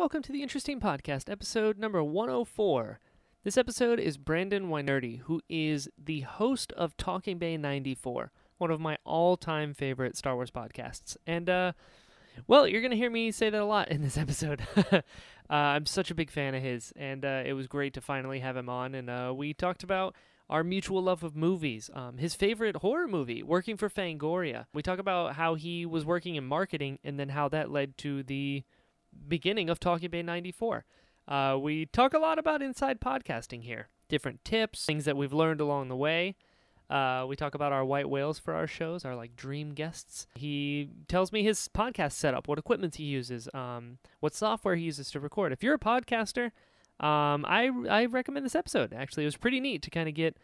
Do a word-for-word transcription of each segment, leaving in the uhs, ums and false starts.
welcome to the Interesting Podcast, episode number one oh four. This episode is Brandon Wynerdy, who is the host of Talking Bay ninety-four, one of my all-time favorite Star Wars podcasts. And, uh, well, you're going to hear me say that a lot in this episode. uh, I'm such a big fan of his, and uh, it was great to finally have him on. And uh, we talked about our mutual love of movies, um, his favorite horror movie, Working for Fangoria. We talk about how he was working in marketing and then how that led to the beginning of Talking Bay ninety-four. Uh, we talk a lot about inside podcasting here, different tips, things that we've learned along the way. Uh, we talk about our white whales for our shows, our like dream guests. He tells me his podcast setup, what equipment he uses, um, what software he uses to record. If you're a podcaster, um, I, I recommend this episode. Actually, it was pretty neat to kind of get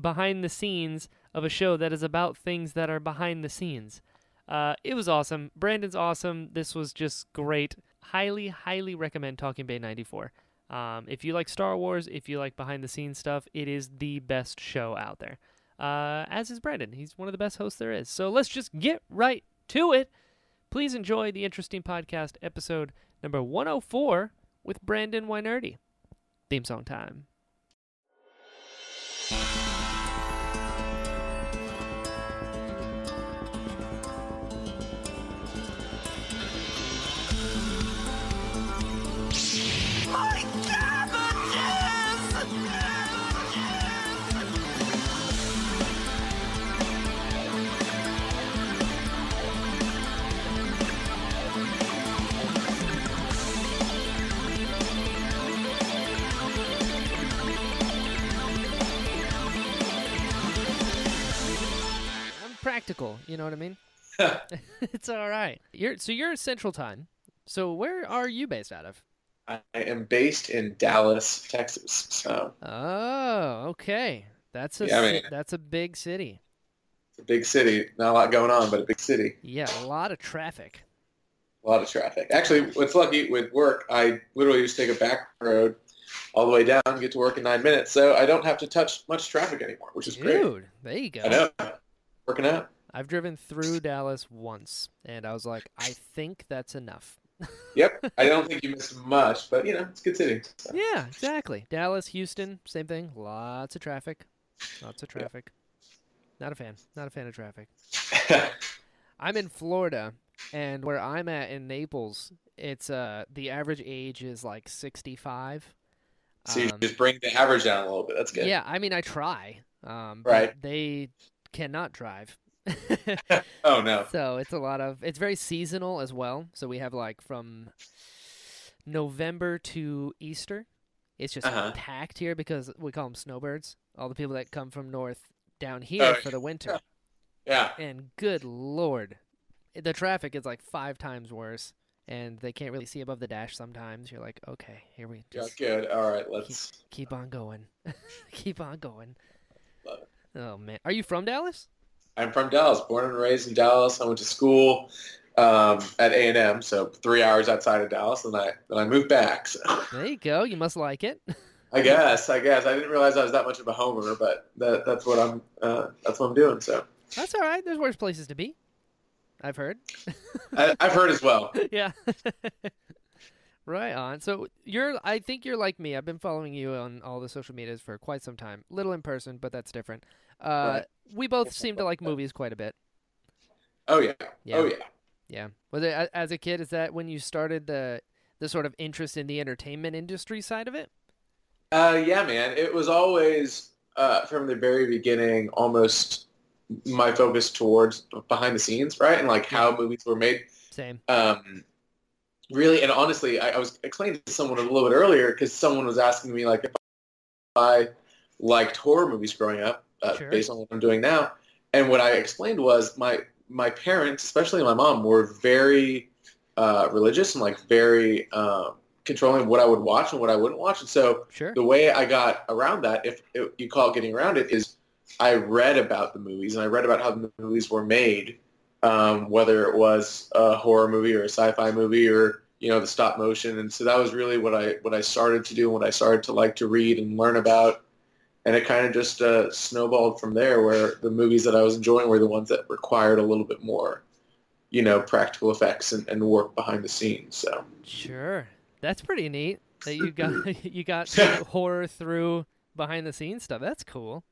behind the scenes of a show that is about things that are behind the scenes. Uh, it was awesome. Brandon's awesome. This was just great. Highly, highly recommend Talking Bay ninety-four. Um, if you like Star Wars, if you like behind-the-scenes stuff, it is the best show out there. Uh, as is Brandon. He's one of the best hosts there is. So let's just get right to it. Please enjoy the Interesting Podcast, episode number one oh four with Brandon Wynerdy. Theme song time. Practical, you know what I mean? It's all right. You're so you're Central Time. So where are you based out of? I am based in Dallas, Texas. So. Oh, okay. That's a yeah, I mean, that's a big city. It's a big city. Not a lot going on, but a big city. Yeah, a lot of traffic. A lot of traffic. Actually, what's lucky with work, I literally just take a back road all the way down, get to work in nine minutes, so I don't have to touch much traffic anymore, which is Dude, great. Dude, there you go. I know. Working out. I've driven through Dallas once, and I was like, I think that's enough. Yep. I don't think you missed much, but, you know, it's a good city. So. Yeah, exactly. Dallas, Houston, same thing. Lots of traffic. Lots of traffic. Yeah. Not a fan. Not a fan of traffic. I'm in Florida, and where I'm at in Naples, it's uh the average age is like sixty-five. So um, you just bring the average down a little bit. That's good. Yeah, I mean, I try. Um, right. But they... cannot drive. Oh no. So it's a lot of it's very seasonal as well. So we have like from November to Easter. It's just uh-huh. packed here because we call them snowbirds. All the people that come from north down here oh, for the winter. Yeah. yeah. And good Lord. The traffic is like five times worse and they can't really see above the dash sometimes. You're like, okay, here we just yeah, good. All right, let's keep, keep on going. Keep on going. Love it. Oh, man. Are you from Dallas? I'm from Dallas. Born and raised in Dallas. I went to school um, at A and M, so three hours outside of Dallas, and I, and I moved back. So. There you go. You must like it. I guess. I guess. I didn't realize I was that much of a homer, but that, that's what I'm uh, That's what I'm doing. So that's all right. There's worse places to be, I've heard. I, I've heard as well. Yeah. Right on. So you're, I think you're like me. I've been following you on all the social medias for quite some time. Little in person, but that's different. Uh, right. We both seem to like movies quite a bit. Oh yeah. yeah. Oh yeah. Yeah. Was it as a kid? Is that when you started the the sort of interest in the entertainment industry side of it? Uh, yeah, man. It was always uh, from the very beginning, almost my focus towards behind the scenes, right, and like how movies were made. Same. Um. Really, and honestly, I, I was explaining to someone a little bit earlier because someone was asking me, like, if I liked horror movies growing up, uh, sure. based on what I'm doing now. And what I explained was my my parents, especially my mom, were very uh, religious and, like, very uh, controlling what I would watch and what I wouldn't watch. And so sure. the way I got around that, if it, you call it getting around it, is I read about the movies and I read about how the movies were made. Um, whether it was a horror movie or a sci-fi movie or, you know, the stop motion. And so that was really what I what I started to do and what I started to like to read and learn about. And it kind of just uh, snowballed from there where the movies that I was enjoying were the ones that required a little bit more, you know, practical effects and, and work behind the scenes. So. Sure. That's pretty neat that you got you got horror through behind the scenes stuff. That's cool.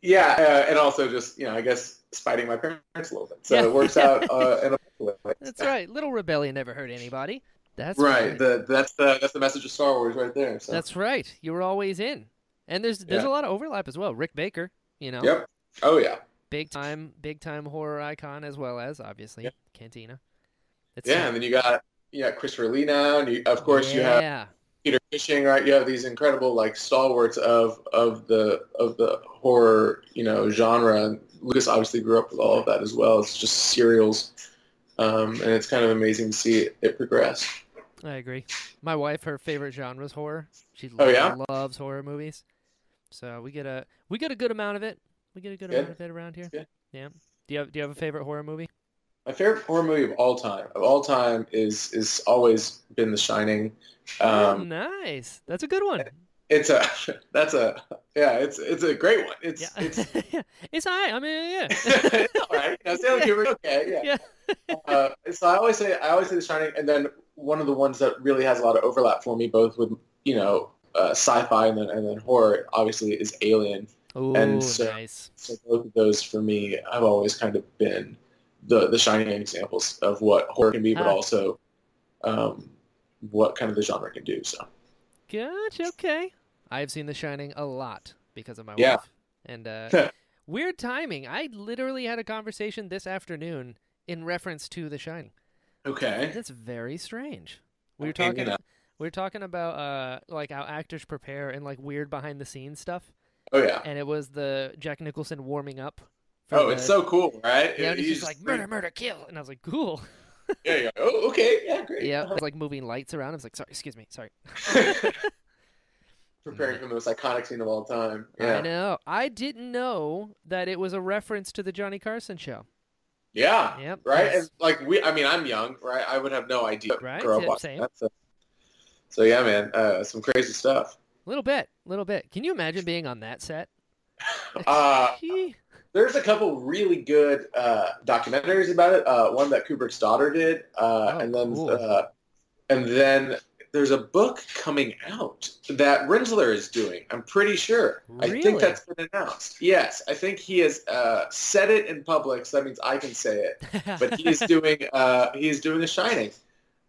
Yeah, uh, and also just, you know, I guess spiting my parents a little bit. So yeah. It works out uh, in a way. That's right. Little rebellion never hurt anybody. That's right. right. The, that's the that's the message of Star Wars right there. So. That's right. You were always in. And there's there's yeah. a lot of overlap as well. Rick Baker, you know. Yep. Oh yeah. Big time, big time horror icon, as well as obviously yeah. Cantina. It's yeah, fun. And then you got you got Christopher Lee now, and you, of course yeah. you have Peter Cushing, right? You have these incredible like stalwarts of of the of the horror, you know, genre. And Lucas obviously grew up with all of that as well. It's just serials, um, and it's kind of amazing to see it, it progress. I agree. My wife, her favorite genre is horror. She oh, loves, yeah? loves horror movies. So we get a we get a good amount of it. We get a good, good. amount of it around here. Good. Yeah. Do you have do you have a favorite horror movie? My favorite horror movie of all time of all time is is always been The Shining. Um, oh, nice. That's a good one. It's a that's a yeah. It's it's a great one. It's yeah. it's it's all right. I mean, yeah. It's all right. Now, Stanley Kubrick, okay. Yeah. yeah. uh, so I always say I always say The Shining, and then one of the ones that really has a lot of overlap for me, both with you know uh, sci-fi and then and then horror, obviously, is Alien. Ooh, and so, nice. So both of those for me, I've always kind of been the the shining examples of what horror can be, but ah. also um, what kind of the genre can do. So, gotcha. Okay, I've seen The Shining a lot because of my yeah. wife. And uh, weird timing. I literally had a conversation this afternoon in reference to The Shining. Okay, that's very strange. We were talking. And, you know, we were talking about uh, like how actors prepare and like weird behind the scenes stuff. Oh yeah, and it was the Jack Nicholson warming up. Oh, the, it's so cool, right? Yeah, he's just like murder, murder, kill, and I was like, cool. Yeah, yeah. Oh, okay, yeah, great. Yeah, uh-huh. I was like moving lights around. I was like, sorry, excuse me, sorry. Preparing for the most iconic scene of all time. Yeah. I know. I didn't know that it was a reference to the Johnny Carson show. Yeah. Yep. Right. And like we, I mean, I'm young, right? I would have no idea. Right. Yep, same. That, so. so yeah, man, uh, some crazy stuff. Little bit, little bit. Can you imagine being on that set? uh, there's a couple really good uh, documentaries about it. Uh, one that Kubrick's daughter did, uh, oh, and then cool. uh, and then there's a book coming out that Rensler is doing. I'm pretty sure. Really? I think that's been announced. Yes, I think he has uh, said it in public, so that means I can say it. But he's doing uh, he's doing The Shining.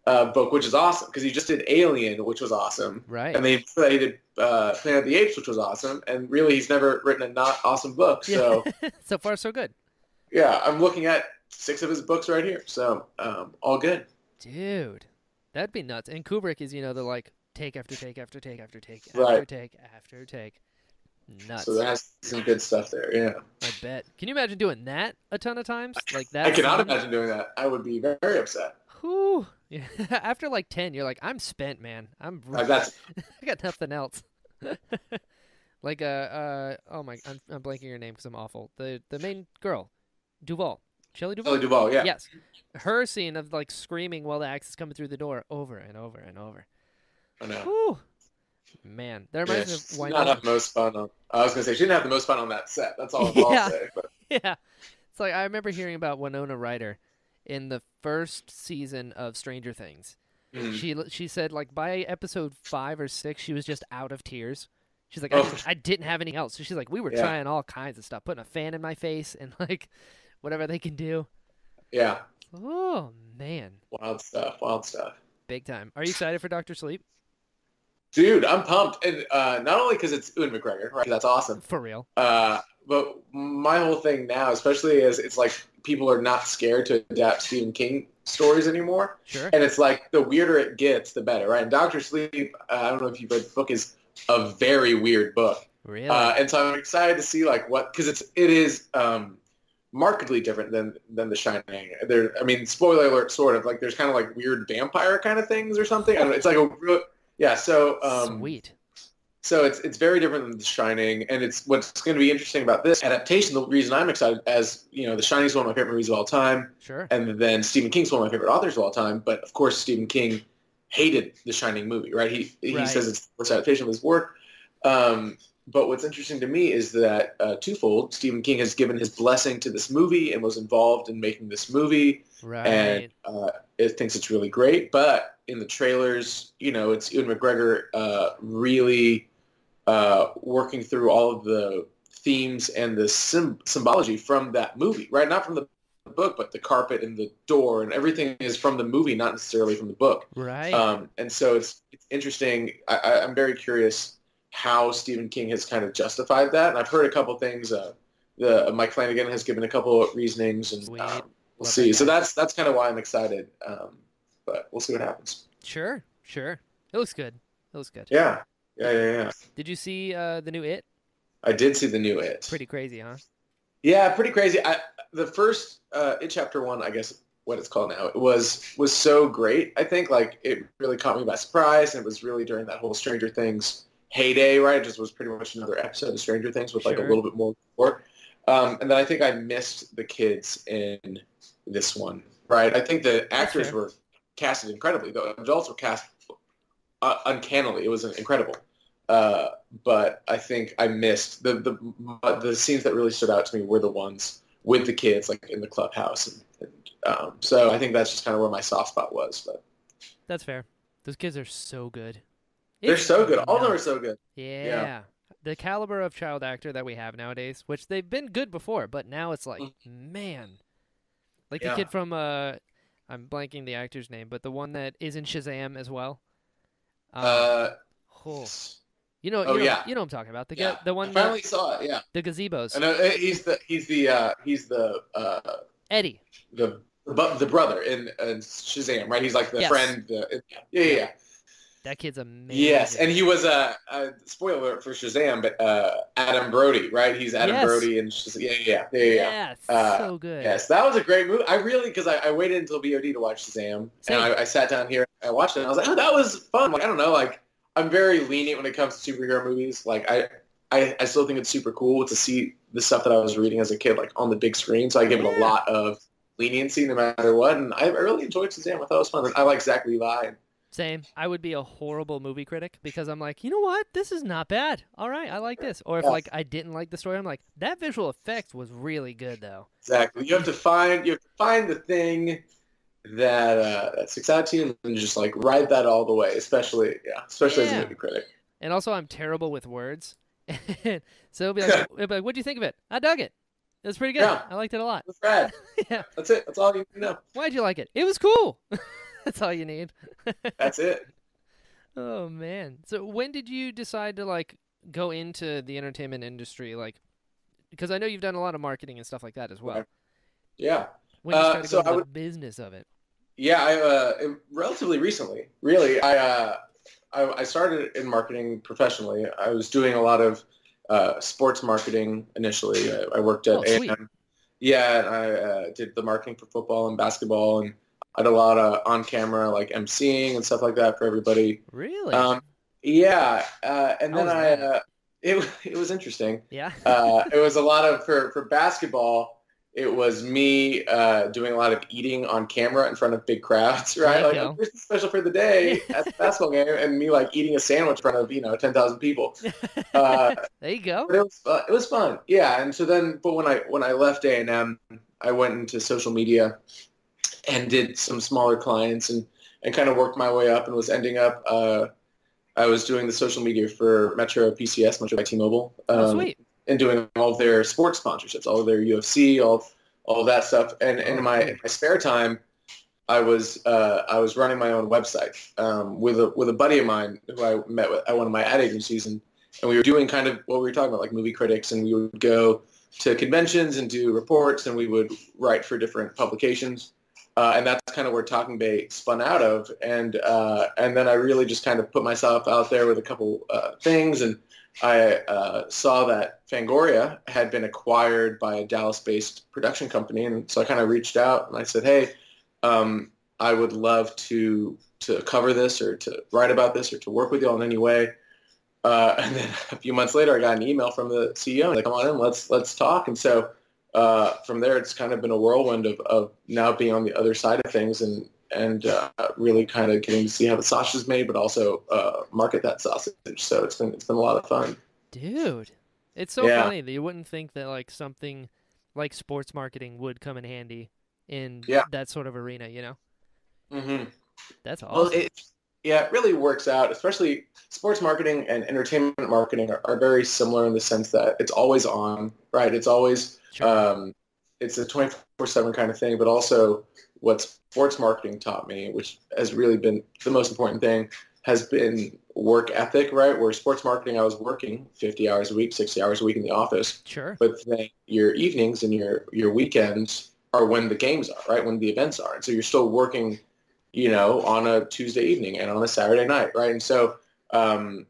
Uh, book, which is awesome because he just did Alien, which was awesome, right? And they played uh, Planet of the Apes, which was awesome, and really he's never written a not awesome book. So so far so good. Yeah, I'm looking at six of his books right here, so um, all good. Dude, that'd be nuts. And Kubrick is, you know, the like take after take after take after take after right. take after take. Nuts. So that's some good stuff there, yeah. I bet. Can you imagine doing that a ton of times? Like that. I cannot scene? imagine doing that. I would be very, very upset. Whew. Yeah. After like ten, you're like, I'm spent, man. I'm. I got, I got nothing else. Like, uh, uh, oh my, I'm, I'm blanking your name because I'm awful. The the main girl, Duvall, Shelley Duvall. Shelley Duvall, yeah. Yes, her scene of like screaming while the axe is coming through the door over and over and over. I know. Whew. Man, that reminds yeah, me of. Why not have the most fun on. I was gonna say she didn't have the most fun on that set. That's all I'll yeah. say. But. Yeah. It's like I remember hearing about Winona Ryder. In the first season of Stranger Things, mm. she she said like by episode five or six she was just out of tears. She's like, I, oh. I didn't have anything else. So she's like, we were yeah. trying all kinds of stuff, putting a fan in my face and like whatever they can do. Yeah. Oh man. Wild stuff. Wild stuff. Big time. Are you excited for Doctor Sleep? Dude, I'm pumped, and uh, not only because it's Ewan McGregor, right? That's awesome. For real. Uh, but my whole thing now, especially is it's like. People are not scared to adapt Stephen King stories anymore. Sure. And it's like the weirder it gets, the better, right? And Doctor Sleep, uh, I don't know if you've read the book, is a very weird book. Really? Uh, and so I'm excited to see like what, because it's it is um, markedly different than than The Shining. There, I mean, spoiler alert, sort of like there's kind of like weird vampire kind of things or something. I don't know. It's like a real, yeah. So um, sweet. So it's it's very different than The Shining, and it's what's going to be interesting about this adaptation. The reason I'm excited, as you know, The Shining is one of my favorite movies of all time, sure, and then Stephen King's one of my favorite authors of all time. But of course, Stephen King hated The Shining movie, right? He right. he says it's the worst adaptation of his work. Um, But what's interesting to me is that uh, twofold, Stephen King has given his blessing to this movie and was involved in making this movie, right. and uh, it thinks it's really great. But in the trailers, you know, it's Ewan McGregor uh, really uh, working through all of the themes and the symb symbology from that movie, right? Not from the book, but the carpet and the door and everything is from the movie, not necessarily from the book. Right. Um, and so it's, it's interesting. I, I, I'm very curious how Stephen King has kind of justified that. And I've heard a couple things. Uh, the, uh, Mike Flanagan has given a couple of reasonings, and um, we'll Love see. That. So that's that's kind of why I'm excited. Um, but we'll see what happens. Sure, sure. It looks good. It looks good. Yeah, yeah, yeah, yeah. Did you see uh, the new It? I did see the new It. Pretty crazy, huh? Yeah, pretty crazy. I, the first uh, It Chapter One, I guess what it's called now, was was so great. I think like it really caught me by surprise, and it was really during that whole Stranger Things heyday, right? It just was pretty much another episode of Stranger Things with sure. like a little bit more gore. Um, and then I think I missed the kids in this one, right? I think the actors sure. were casted incredibly. The adults were cast uh, uncannily. It was incredible. Uh, but I think I missed the, the the scenes that really stood out to me were the ones with the kids, like in the clubhouse. And, and um, so I think that's just kind of where my soft spot was. But that's fair. Those kids are so good. They're it's so good. All of them are so good. Yeah. yeah. The caliber of child actor that we have nowadays, which they've been good before, but now it's like, mm-hmm. man. Like yeah. the kid from, uh, I'm blanking the actor's name, but the one that is in Shazam as well. Um, uh, oh. You know, oh, you know, yeah. you know what I'm talking about. The, yeah. the one I finally that, saw it, yeah. The gazebos. I know, he's the, he's the, uh, he's the, uh, Eddie. The, the brother in, in Shazam, right? He's like the yes. friend. The, yeah, yeah, yeah. That kid's amazing. Yes, and he was a uh, uh, spoiler alert for Shazam, but uh, Adam Brody, right? He's Adam yes. Brody, and Shazam. yeah, yeah, yeah, yeah. yeah it's uh, so good. Yes, that was a great movie. I really, because I, I waited until V O D to watch Shazam, Same. and I, I sat down here and I watched it, and I was like, oh, that was fun. Like, I don't know, like I'm very lenient when it comes to superhero movies. Like I, I, I still think it's super cool to see the stuff that I was reading as a kid, like on the big screen. So I give yeah. it a lot of leniency, no matter what. And I, I really enjoyed Shazam. I thought it was fun. And I like Zach Levi. And, Same. I would be a horrible movie critic because I'm like, you know what? This is not bad. All right, I like this. Or if yes. like I didn't like the story, I'm like, that visual effect was really good though. Exactly. You have to find you have to find the thing that uh, that sticks out to you and just like ride that all the way. Especially yeah, especially yeah. as a movie critic. And also, I'm terrible with words, so it'll be like, it'll be like, what do you think of it? I dug it. It was pretty good. Yeah. I liked it a lot. That's rad. yeah. That's it. That's all you need to know. Why'd you like it? It was cool. That's all you need. That's it. Oh, man. So when did you decide to, like, go into the entertainment industry? Like, because I know you've done a lot of marketing and stuff like that as well. Yeah. When you started uh, so going I would, the business of it. Yeah, I, uh, relatively recently, really. I, uh, I I started in marketing professionally. I was doing a lot of uh, sports marketing initially. I, I worked at oh, A and M. Yeah, and I uh, did the marketing for football and basketball and I did a lot of on-camera, like, emceeing and stuff like that for everybody. Really? Um, yeah. Uh, and then I, uh, it, it was interesting. Yeah. uh, it was a lot of, for, for basketball, it was me uh, doing a lot of eating on camera in front of big crowds, right? Like, oh, here's the special for the day at the basketball game, and me, like, eating a sandwich in front of, you know, ten thousand people. Uh, there you go. But it was, uh, it was fun. Yeah. And so then, but when I, when I left A and M, I went into social media and did some smaller clients and, and kind of worked my way up and was ending up, uh, I was doing the social media for Metro P C S, Metro by T-Mobile, um, oh, sweet. and doing all of their sports sponsorships, all of their U F C, all all of that stuff. And, and in my, in my spare time, I was uh, I was running my own website um, with a with a buddy of mine who I met with at one of my ad agencies, and, and we were doing kind of what we were talking about, like movie critics, and we would go to conventions and do reports, and we would write for different publications. Uh, and that's kind of where Talking Bay spun out of, and uh, and then I really just kind of put myself out there with a couple uh, things, and I uh, saw that Fangoria had been acquired by a Dallas-based production company, and so I kind of reached out and I said, hey, um, I would love to to cover this or to write about this or to work with y'all in any way. Uh, and then a few months later, I got an email from the C E O, like, come on in, let's let's talk, and so. Uh, from there, it's kind of been a whirlwind of, of now being on the other side of things and and uh, really kind of getting to see how the sausage is made, but also uh, market that sausage. So it's been it's been a lot of fun. Dude, it's so yeah. funny that you wouldn't think that like something like sports marketing would come in handy in yeah. that sort of arena, you know? Mm-hmm. That's awesome. Well, it, yeah, it really works out, especially sports marketing and entertainment marketing are, are very similar in the sense that it's always on, right? It's always, sure. um, it's a twenty-four seven kind of thing, but also what sports marketing taught me, which has really been the most important thing, has been work ethic, right? Where sports marketing, I was working fifty hours a week, sixty hours a week in the office. Sure. But then your evenings and your, your weekends are when the games are, right? When the events are. And so you're still working, you know, on a Tuesday evening and on a Saturday night, right? And so, um,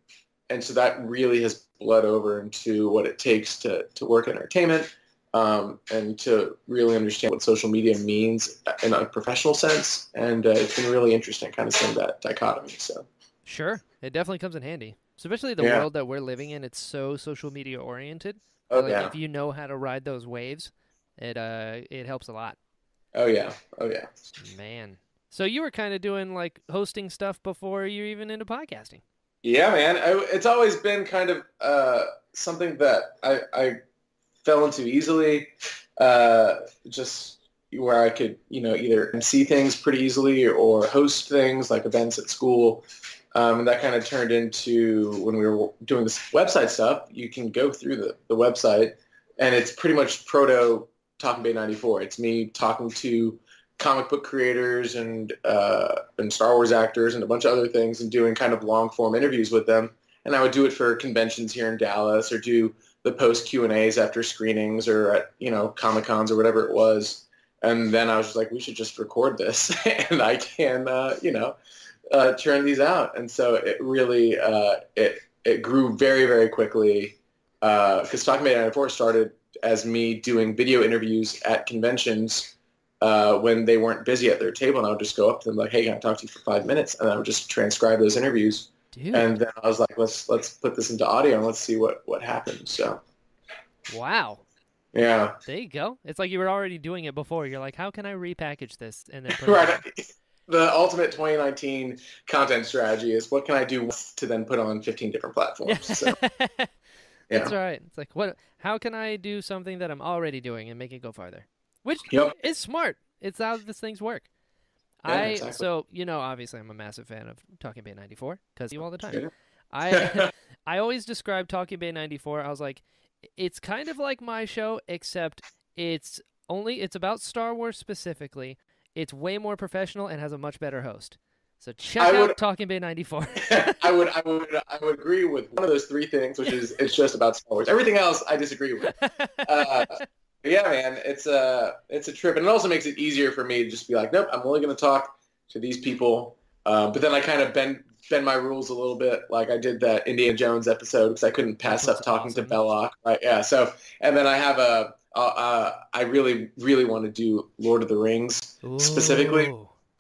and so that really has bled over into what it takes to, to work in entertainment, um, and to really understand what social media means in a professional sense. And uh, it's been really interesting kind of seeing that dichotomy, so. Sure. It definitely comes in handy, especially the yeah. world that we're living in. It's so social media oriented. Oh, like yeah. if you know how to ride those waves, it uh it helps a lot. Oh yeah. Oh yeah. Man. So you were kind of doing like hosting stuff before you're even into podcasting. Yeah, man. I, it's always been kind of uh something that I I fell into easily, uh just where I could, you know, either M C things pretty easily or host things like events at school. Um, and that kind of turned into when we were doing this website stuff, you can go through the, the website and it's pretty much proto Talking Bay ninety-four. It's me talking to comic book creators and, uh, and Star Wars actors and a bunch of other things and doing kind of long form interviews with them. And I would do it for conventions here in Dallas or do the post Q and A's after screenings or at, you know, Comic Cons or whatever it was. And then I was just like, we should just record this and I can, uh, you know, uh, turn these out. And so it really, uh, it, it grew very, very quickly. Uh, cause Talking Bay ninety-four started as me doing video interviews at conventions, uh, when they weren't busy at their table. And I would just go up to them like, hey, can I talk to you for five minutes? And I would just transcribe those interviews. Dude. And then I was like, let's, let's put this into audio and let's see what, what happens. So. Wow. Yeah. There you go. It's like you were already doing it before. You're like, how can I repackage this? And then put it right. On? The ultimate twenty nineteen content strategy is what can I do to then put on fifteen different platforms. So, yeah. That's right. It's like, what? How can I do something that I'm already doing and make it go farther? Which yep. is smart. It's how these things work. Yeah, I exactly. So, you know, obviously I'm a massive fan of Talking Bay ninety-four because you all the time. Yeah. I I always describe Talking Bay ninety-four. I was like, it's kind of like my show, except it's only it's about Star Wars specifically. It's way more professional and has a much better host. So check I out would, Talking Bay ninety-four. I would I would I would agree with one of those three things, which is it's just about Star Wars. Everything else I disagree with. Uh, yeah, man, it's a it's a trip, and it also makes it easier for me to just be like, nope, I'm only going to talk to these people. Uh, but then I kind of bend bend my rules a little bit, like I did that Indiana Jones episode because I couldn't pass That's up talking awesome. To Belloc, right? Yeah. So, and then I have a, a, a I really really want to do Lord of the Rings Ooh. Specifically,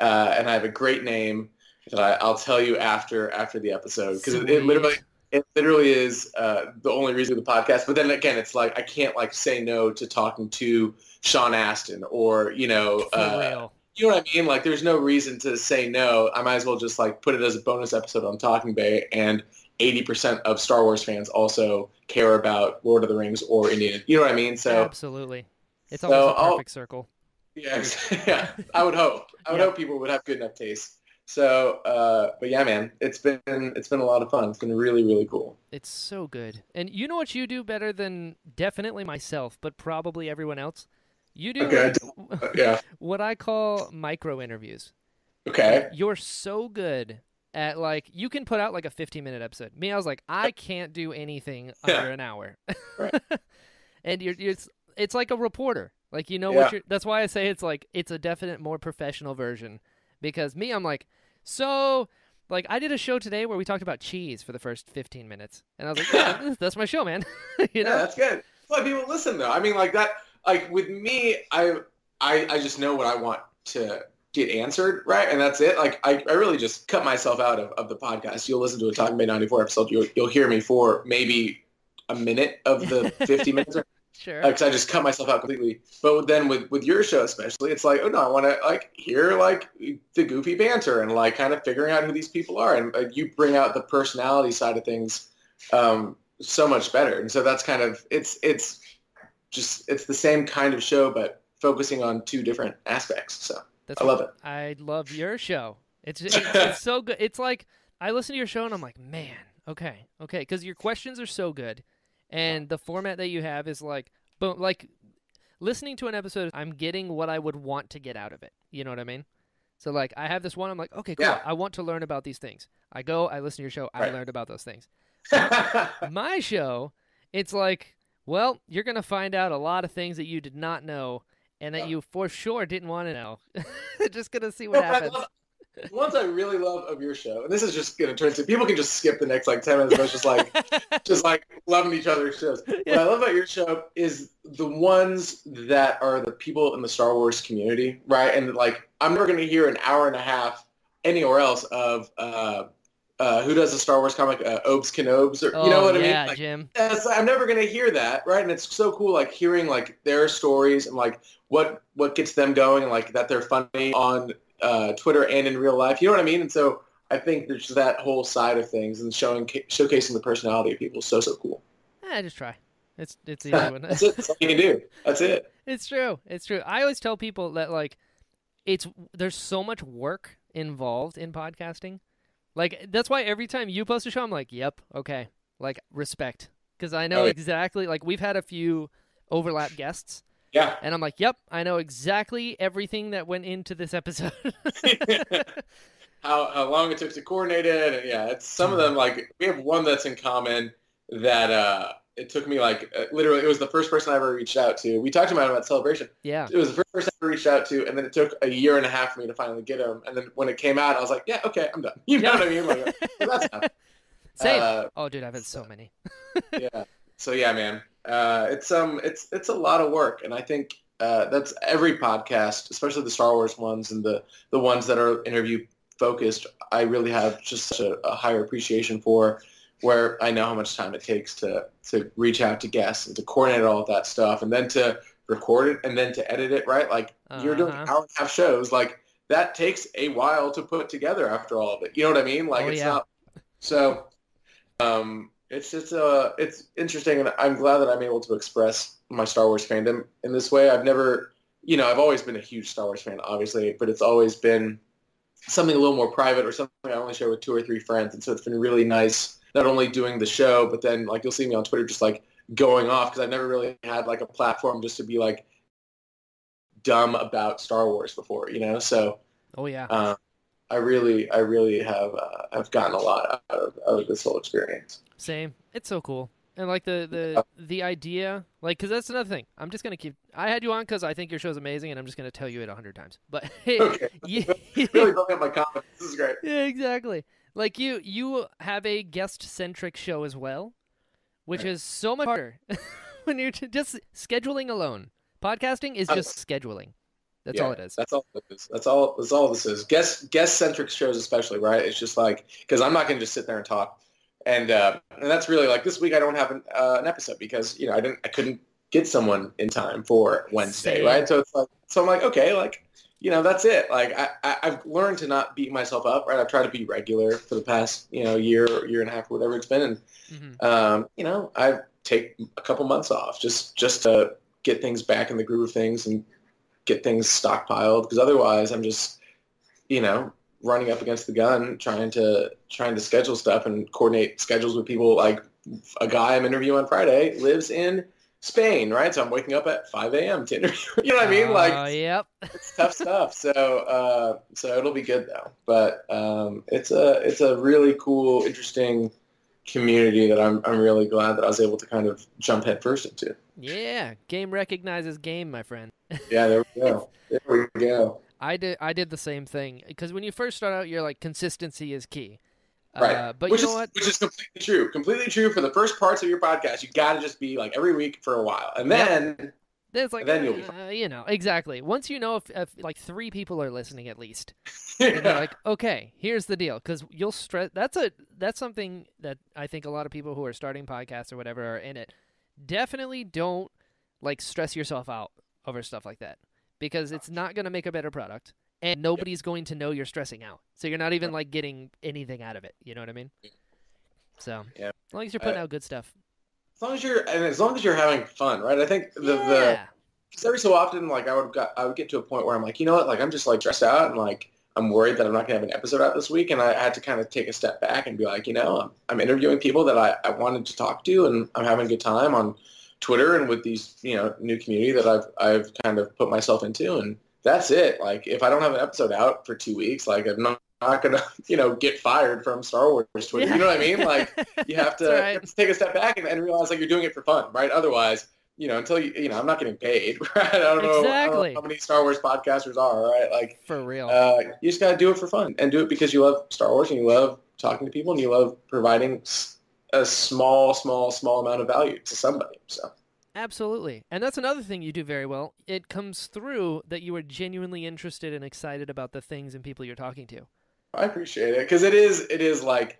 uh, and I have a great name that I, I'll tell you after after the episode because it, it literally it literally is uh, the only reason for the podcast. But then again, it's like I can't like say no to talking to Sean Astin or you know. Uh, You know what I mean? Like, there's no reason to say no. I might as well just, like, put it as a bonus episode on Talking Bay, and eighty percent of Star Wars fans also care about Lord of the Rings or Indiana. You know what I mean? So absolutely. It's always so a perfect I'll, circle. Yeah, yeah, I would hope. I would yeah. hope people would have good enough taste. So, uh, but yeah, man, it's been it's been a lot of fun. It's been really, really cool. It's so good. And you know what you do better than definitely myself, but probably everyone else? You do okay. yeah. what I call micro interviews. Okay. You're so good at, like, you can put out, like, a fifteen-minute episode. Me, I was like, I can't do anything yeah. under an hour. Right. And you're, you're, it's, it's like a reporter. Like, you know yeah. what you're – that's why I say it's, like, it's a definite more professional version. Because me, I'm like, so – like, I did a show today where we talked about cheese for the first fifteen minutes. And I was like, yeah, that's my show, man. You know? Yeah, that's good. Well, people listen, though. I mean, like, that – like with me, I, I I just know what I want to get answered, right? And that's it. Like I, I really just cut myself out of, of the podcast. You'll listen to a Talking Bay ninety-four episode. You'll, you'll hear me for maybe a minute of the fifty minutes. Sure. Because uh, I just cut myself out completely. But then with, with your show especially, it's like, oh, no, I want to like hear like the goofy banter and like kind of figuring out who these people are. And uh, you bring out the personality side of things um, so much better. And so that's kind of, it's it's just, it's the same kind of show, but focusing on two different aspects. So that's I love it. I love your show. It's, it's, it's so good. It's like, I listen to your show and I'm like, man, okay, okay. Because your questions are so good. And the format that you have is like, boom, like listening to an episode, I'm getting what I would want to get out of it. You know what I mean? So like I have this one, I'm like, okay, cool. Yeah. I want to learn about these things. I go, I listen to your show, right. I learned about those things. My show, it's like, well, you're going to find out a lot of things that you did not know and that oh. you for sure didn't want to know. Just going to see what happens. Once I really love of your show, and this is just going to turn to, people can just skip the next like ten minutes, but it's just like, just like loving each other's shows. What yeah. I love about your show is the ones that are the people in the Star Wars community, right? And like, I'm never going to hear an hour and a half anywhere else of, uh, uh, who does the Star Wars comic, uh, Obes Kenobes, or, oh, you know what yeah, I mean? Like, Jim. I'm never going to hear that, right? And it's so cool, like hearing like their stories and like what, what gets them going and like that they're funny on Uh, Twitter and in real life, you know what I mean? And so I think there's that whole side of things and showing, showcasing the personality of people is so so cool. I eh, just try. It's it's the easy one. That's it. That's all you can do. That's it. It's true. It's true. I always tell people that like it's there's so much work involved in podcasting. Like that's why every time you post a show, I'm like, yep, okay, like respect, because I know oh, yeah. exactly. Like we've had a few overlap guests. Yeah. And I'm like, yep, I know exactly everything that went into this episode. how, how long it took to coordinate it. And yeah, it's some of them, like, we have one that's in common that uh, it took me, like, uh, literally, it was the first person I ever reached out to. We talked about him at Celebration. Yeah. It was the first person I ever reached out to, and then it took a year and a half for me to finally get him. And then when it came out, I was like, yeah, okay, I'm done. You know yeah. what I mean? Like, well, that's enough. Same. Uh, oh, dude, I've had so many. yeah. So, yeah, man. Uh, it's um, it's it's a lot of work, and I think uh, that's every podcast, especially the Star Wars ones and the the ones that are interview focused. I really have just such a, a higher appreciation for, where I know how much time it takes to to reach out to guests and to coordinate all of that stuff, and then to record it and then to edit it. Right, like uh-huh. you're doing hour and a half shows, like that takes a while to put together after all of it. You know what I mean? Like oh, it's yeah. not so. Um, It's just uh, it's interesting, and I'm glad that I'm able to express my Star Wars fandom in this way. I've never, you know, I've always been a huge Star Wars fan, obviously, but it's always been something a little more private or something I only share with two or three friends, and so it's been really nice not only doing the show, but then, like, you'll see me on Twitter just, like, going off, because I've never really had, like, a platform just to be, like, dumb about Star Wars before, you know? So, oh, yeah. Uh, I really, I really have uh, have gotten a lot out of, out of this whole experience. Same. It's so cool. And like the, the, the idea, like, cause that's another thing. I'm just going to keep, I had you on cause I think your show's amazing and I'm just going to tell you it a hundred times, but okay. you, really building up my confidence. This is great. Yeah, exactly. Like you, you have a guest centric show as well, which right. is so much harder when you're just scheduling alone. Podcasting is just I'm, scheduling. That's yeah, all it is. That's all it is. That's all, that's all this is. Guest, guest centric shows, especially, right? It's just like, cause I'm not going to just sit there and talk. And uh, and that's really like this week I don't have an, uh, an episode because, you know, I didn't I couldn't get someone in time for Wednesday, Same. right? So it's like so I'm like, okay, like, you know, that's it. Like I, I, I've learned to not beat myself up, right? I've tried to be regular for the past, you know, year or year and a half or whatever it's been. And, mm-hmm. um, you know, I take a couple months off just, just to get things back in the groove of things and get things stockpiled because otherwise I'm just, you know, running up against the gun, trying to trying to schedule stuff and coordinate schedules with people. Like a guy I'm interviewing on Friday lives in Spain, right? So I'm waking up at five A M to interview. You know what I mean? Like, uh, yep, it's tough stuff. So, uh, so it'll be good though. But um, it's a it's a really cool, interesting community that I'm I'm really glad that I was able to kind of jump headfirst into. Yeah, game recognizes game, my friend. Yeah, there we go. There we go. I did, I did the same thing because when you first start out, you're like, consistency is key. Right. Uh, but which you know is, what? Which is completely true. Completely true for the first parts of your podcast. You got to just be like every week for a while. And then, yeah. There's like, and then you'll be fine. Uh, you know, exactly. Once you know if, if like three people are listening at least, yeah. and they're like, okay, here's the deal. Because you'll stress. That's a that's something that I think a lot of people who are starting podcasts or whatever are in it. Definitely don't like stress yourself out over stuff like that. Because it's not going to make a better product, and nobody's yep. going to know you're stressing out. So you're not even, like, getting anything out of it. You know what I mean? So, yeah. as long as you're putting uh, out good stuff. As long as you're, and as long as you're having fun, right? I think the, yeah. the cause every so often, like I would, got, I would get to a point where I'm like, you know what? Like I'm just like stressed out, and like I'm worried that I'm not gonna have an episode out this week, and I had to kind of take a step back and be like, you know, I'm, I'm interviewing people that I, I wanted to talk to, and I'm having a good time on Twitter and with these, you know, new community that I've, I've kind of put myself into, and that's it. Like if I don't have an episode out for two weeks, like I'm not. Not gonna, you know, get fired from Star Wars Twitter. Yeah. You know what I mean? Like, you have to, right. you have to take a step back and, and realize like you're doing it for fun, right? Otherwise, you know, until you, you know, I'm not getting paid, right? I don't know, exactly. I don't know how many Star Wars podcasters are, right? Like, for real, uh, you just gotta do it for fun and do it because you love Star Wars and you love talking to people and you love providing a small, small, small amount of value to somebody. So. Absolutely. And that's another thing you do very well. It comes through that you are genuinely interested and excited about the things and people you're talking to. I appreciate it because it is it is like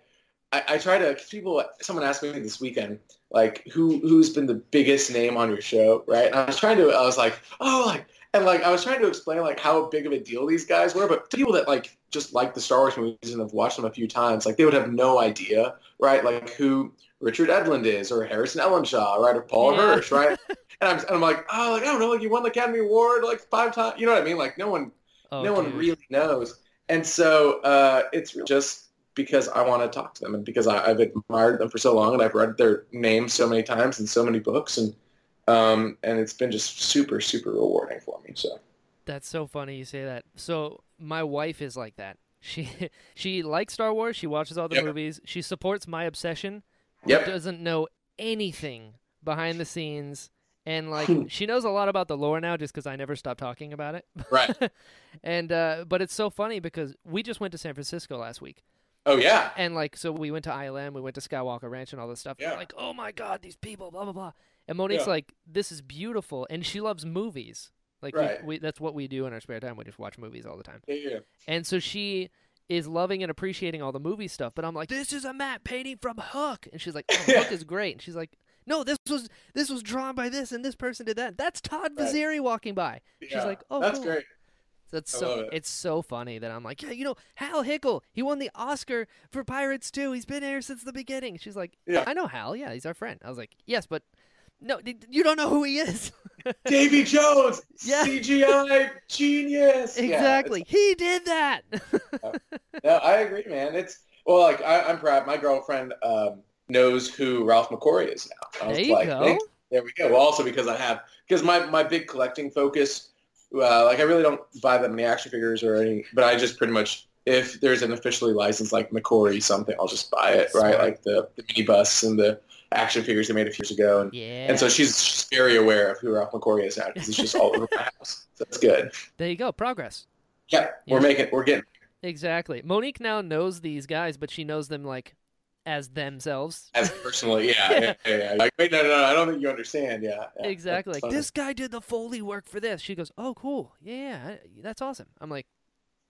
I, I try to people someone asked me this weekend like who who's been the biggest name on your show, right? And I was trying to I was like oh like and like I was trying to explain like how big of a deal these guys were, but to people that like just like the Star Wars movies and have watched them a few times, like they would have no idea, right? Like who Richard Edlund is, or Harrison Ellenshaw, right, or Paul yeah. Hirsch, right? And I'm and I'm like oh like I don't know like you won the Academy Award like five times, you know what I mean? Like no one oh, no dude. one really knows. And so uh, it's just because I want to talk to them and because I, I've admired them for so long and I've read their names so many times in so many books, and um, and it's been just super, super rewarding for me. So that's so funny you say that. So my wife is like that. She she likes Star Wars. She watches all the yep. movies. She supports my obsession. Yep. She doesn't know anything behind the scenes. And, like, she knows a lot about the lore now just because I never stopped talking about it. Right. and uh, But it's so funny because we just went to San Francisco last week. Oh, yeah. And, like, so we went to I L M. We went to Skywalker Ranch and all this stuff. Yeah. Like, oh, my God, these people, blah, blah, blah. And Monique's yeah. like, this is beautiful. And she loves movies. Like, right. we, we, that's what we do in our spare time. We just watch movies all the time. Yeah. And so she is loving and appreciating all the movie stuff. But I'm like, this is a matte painting from Hook. And she's like, oh, Hook is great. And she's like, no, this was this was drawn by this, and this person did that. That's Todd Vaziri right. walking by. Yeah. She's like, oh, that's cool. great. That's I so it. it's so funny that I'm like, yeah, you know, Hal Hickel, he won the Oscar for Pirates two. He's been here since the beginning. She's like, yeah. I know Hal. Yeah, he's our friend. I was like, yes, but no, you don't know who he is. Davy Jones, yeah. C G I genius. Exactly, yeah, he did that. no, no, I agree, man. It's well, like I, I'm proud. My girlfriend. Um, knows who Ralph McQuarrie is now. I there was you like, go. Hey, there we go. Well, also because I have, because my, my big collecting focus, uh, like I really don't buy that many action figures or any, but I just pretty much, if there's an officially licensed like McQuarrie something, I'll just buy it, right? right? Like the, the minibus and the action figures they made a few years ago. And, yeah. and so she's, she's very aware of who Ralph McQuarrie is now because it's just all over my house. So it's good. There you go. Progress. Yeah. yeah. We're making, we're getting. Exactly. Monique now knows these guys, but she knows them like, as themselves. As personally, yeah. yeah. yeah, yeah. Like, wait, no, no, no, I don't think you understand, yeah. yeah. Exactly. Like, this guy did the Foley work for this. She goes, oh, cool. Yeah, yeah, that's awesome. I'm like,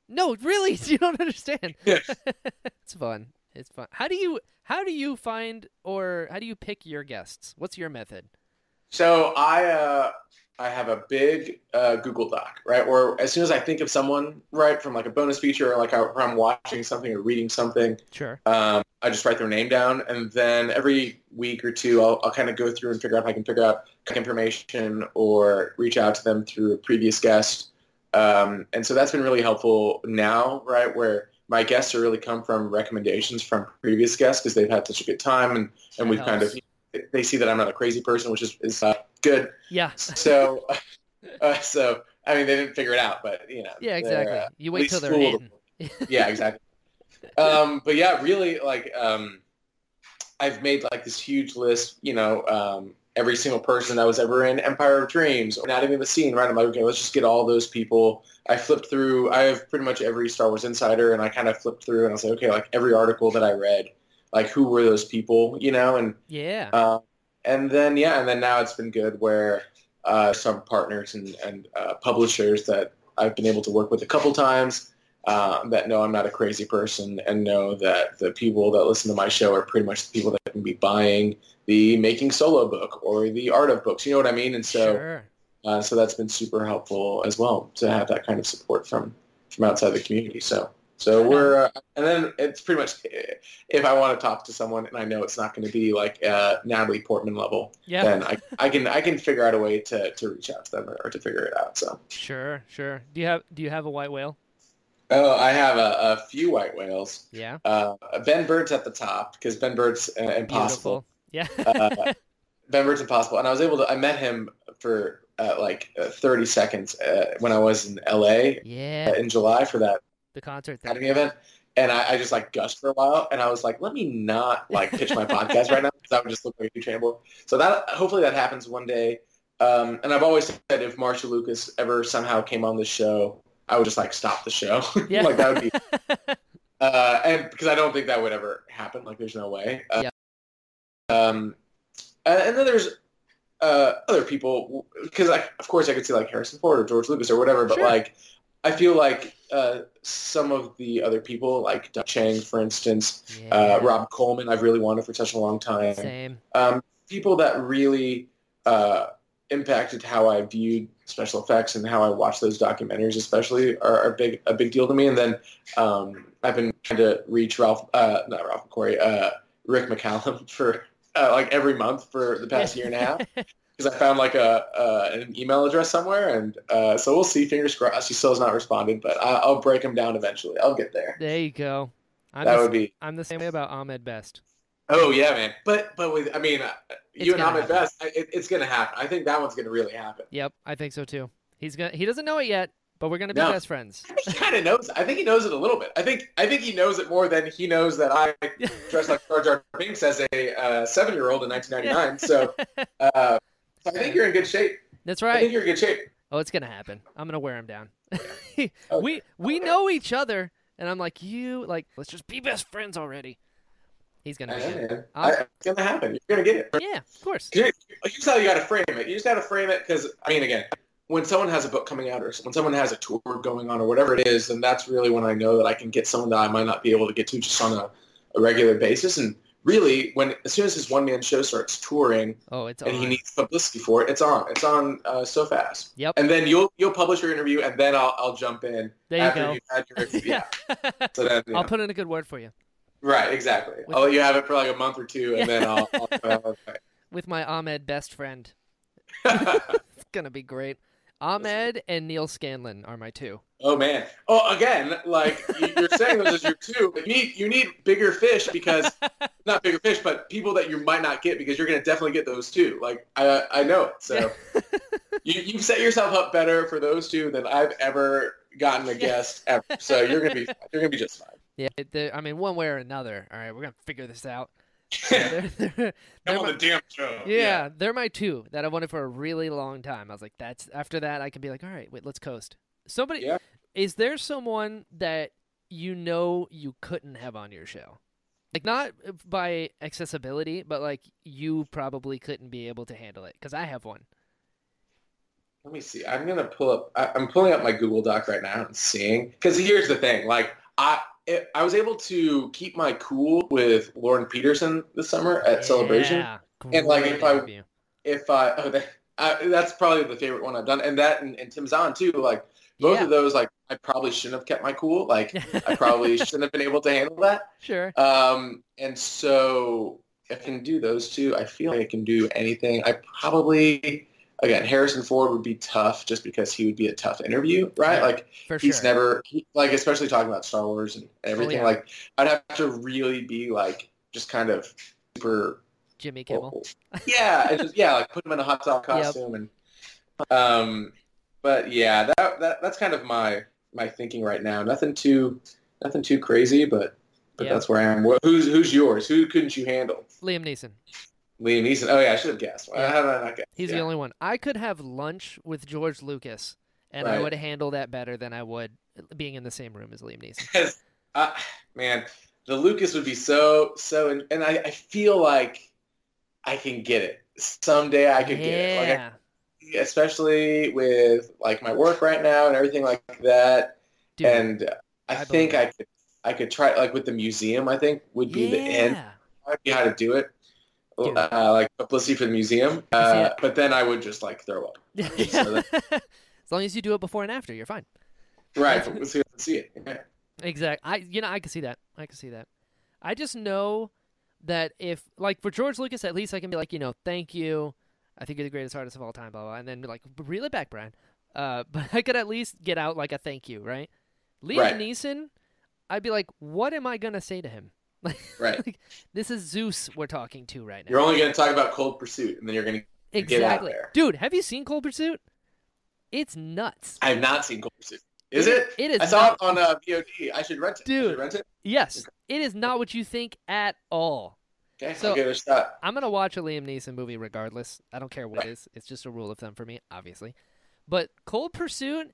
no, really? You don't understand. Yeah. It's fun. It's fun. How do you how do you find or how do you pick your guests? What's your method? So I uh, I have a big uh, Google Doc, right? Or as soon as I think of someone, right, from like a bonus feature or like I, or I'm watching something or reading something. Sure. Um, I just write their name down, and then every week or two, I'll, I'll kind of go through and figure out if I can figure out information or reach out to them through a previous guest. Um, and so that's been really helpful now, right, where my guests are really come from recommendations from previous guests because they've had such a good time, and, and we've kind of – they see that I'm not a crazy person, which is, is uh, good. Yeah. So, uh, so I mean, they didn't figure it out, but, you know. Yeah, exactly. Uh, you wait till they're in. Yeah, exactly. um but yeah, really, like um I've made like this huge list, you know, um every single person that was ever in Empire of Dreams or Anatomy of a Scene, right? I'm like, okay, let's just get all those people. I flipped through, I have pretty much every Star Wars Insider, and I kind of flipped through and I was like, okay, like every article that I read, like who were those people, you know? And yeah, um and then yeah and then now it's been good where uh some partners and, and uh publishers that I've been able to work with a couple times Um, that know I'm not a crazy person and know that the people that listen to my show are pretty much the people that can be buying the Making Solo book or the Art of Books. You know what I mean? And so sure. uh, so that's been super helpful as well to have that kind of support from, from outside the community. So So we're, uh, and then it's pretty much, if I want to talk to someone and I know it's not going to be like uh, Natalie Portman level, yeah. then I, I can I can figure out a way to, to reach out to them or to figure it out. So sure, sure. Do you have do you have a white whale? Oh, I have a, a few white whales. Yeah. Uh, Ben Bird's at the top because Ben Bird's uh, impossible. Beautiful. Yeah. uh, Ben Bird's impossible, and I was able to. I met him for uh, like uh, thirty seconds uh, when I was in L A. Yeah. Uh, in July for that. The concert thing. Academy event, and I, I just like gushed for a while, and I was like, let me not like pitch my podcast right now because I would just look like a huge handball. So that hopefully that happens one day. Um, and I've always said if Marsha Lucas ever somehow came on this show, I would just like stop the show. Yeah. Like that would be, uh, and because I don't think that would ever happen. Like there's no way. Uh, yeah. Um, and then there's uh other people because like of course I could see like Harrison Ford or George Lucas or whatever, but sure. like. I feel like uh, some of the other people, like Doug Chang, for instance, yeah. uh, Rob Coleman, I've really wanted for such a long time. Same. Um, people that really uh, impacted how I viewed special effects and how I watched those documentaries especially are, are big a big deal to me. And then um, I've been trying to reach Ralph, uh, not Ralph McQuarrie, uh, Rick McCallum for uh, like every month for the past year and a half. Because I found like a uh, an email address somewhere, and uh, so we'll see. Fingers crossed. He still has not responded, but I, I'll break him down eventually. I'll get there. There you go. I'm that the, would be. I'm the same way about Ahmed Best. Oh yeah, man. But but with I mean, it's you and Ahmed happen. Best, it, it's gonna happen. I think that one's gonna really happen. Yep, I think so too. He's gonna. He doesn't know it yet, but we're gonna be no. best friends. I think he kind of knows. I think he knows it a little bit. I think I think he knows it more than he knows that I dressed like Jar Jar Binks as a uh, seven year old in nineteen ninety-nine. So. Uh, So I think you're in good shape. That's right. I think you're in good shape. Oh, it's gonna happen. I'm gonna wear him down. Okay. we we know each other, and I'm like you. Like let's just be best friends already. He's gonna. I know, I, it's gonna happen. You're gonna get it. Yeah, of course. You just how you gotta frame it. You just gotta frame it because I mean, again, when someone has a book coming out or when someone has a tour going on or whatever it is, then that's really when I know that I can get someone that I might not be able to get to just on a, a regular basis and. Really, when as soon as his one-man show starts touring, oh, it's and on. He needs publicity for it, it's on. It's on uh, so fast. Yep. And then you'll you'll publish your interview, and then I'll I'll jump in. There you after go. You've had your interview. Yeah. So then, you I'll know. Put in a good word for you. Right. Exactly. With I'll let you have it for like a month or two, and then I'll. I'll, I'll okay. With my Ahmed best friend. It's gonna be great. Ahmed and Neil Scanlon are my two. Oh man! Oh, again, like you're saying those as your two, but you need you need bigger fish because not bigger fish, but people that you might not get because you're going to definitely get those two. Like I I know it. So you you've set yourself up better for those two than I've ever gotten a guest ever. So you're gonna be fine. You're gonna be just fine. Yeah, I mean, one way or another. All right, we're gonna figure this out. Yeah, they're, they're, they're Come my, on the damn show. Yeah, yeah, they're my two that I wanted for a really long time. I was like, that's after that I can be like, all right, wait, let's coast. Somebody, yeah. Is there someone that you know you couldn't have on your show? Like not by accessibility, but like you probably couldn't be able to handle it because I have one. Let me see. I'm gonna pull up. I, I'm pulling up my Google Doc right now and seeing because here's the thing. Like I. I was able to keep my cool with Lauren Peterson this summer at yeah, Celebration, and like if I, if I, oh, that, I, that's probably the favorite one I've done, and that and, and Tim Zahn too. Like both yeah. of those, like I probably shouldn't have kept my cool. Like I probably shouldn't have been able to handle that. Sure. Um, and so I can do those two. I feel like I can do anything. I probably again Harrison Ford would be tough just because he would be a tough interview, right? Yeah, like for he's sure. never he, like especially talking about Star Wars and everything. Oh, yeah. Like I'd have to really be like just kind of super Jimmy Kimmel. Yeah, just, yeah, like put him in a hot dog costume yep. and um but yeah, that, that that's kind of my my thinking right now. Nothing too nothing too crazy, but but yep. that's where I am. Well, who's who's yours? Who couldn't you handle? Liam Neeson. Liam Neeson. Oh, yeah, I should have guessed. Yeah. How did I not guess? He's yeah. the only one. I could have lunch with George Lucas, and right. I would handle that better than I would being in the same room as Liam Neeson. uh, man, the Lucas would be so, so, in, and I, I feel like I can get it. Someday I could yeah. get it. Like I, especially with, like, my work right now and everything like that. Dude, and I, I think I could, I could try, like, with the museum, I think, would be yeah. the end. I don't know how to do it. Uh, like publicity for the museum, uh, but then I would just like throw up. So that... as long as you do it before and after, you're fine. Right, so we see it. Yeah. Exactly. I you know I can see that. I can see that. I just know that if, like, for George Lucas, at least I can be like, you know, thank you. I think you're the greatest artist of all time, blah, blah, blah. And then be like, reel it back, Brian. Uh, but I could at least get out like a thank you, right? Liam right. Neeson, I'd be like, what am I going to say to him? Like, right. Like, this is Zeus we're talking to right now. You're only going to talk about Cold Pursuit, and then you're going to exactly. get out there. Dude, have you seen Cold Pursuit? It's nuts. I have not seen Cold Pursuit. Is it? It, it is. I saw not... it on uh, V O D. I should rent it. Dude, I should rent it. Yes. It is not what you think at all. Okay, so I'll give it a shot. I'm going to watch a Liam Neeson movie regardless. I don't care what right. it is. It's just a rule of thumb for me, obviously. But Cold Pursuit,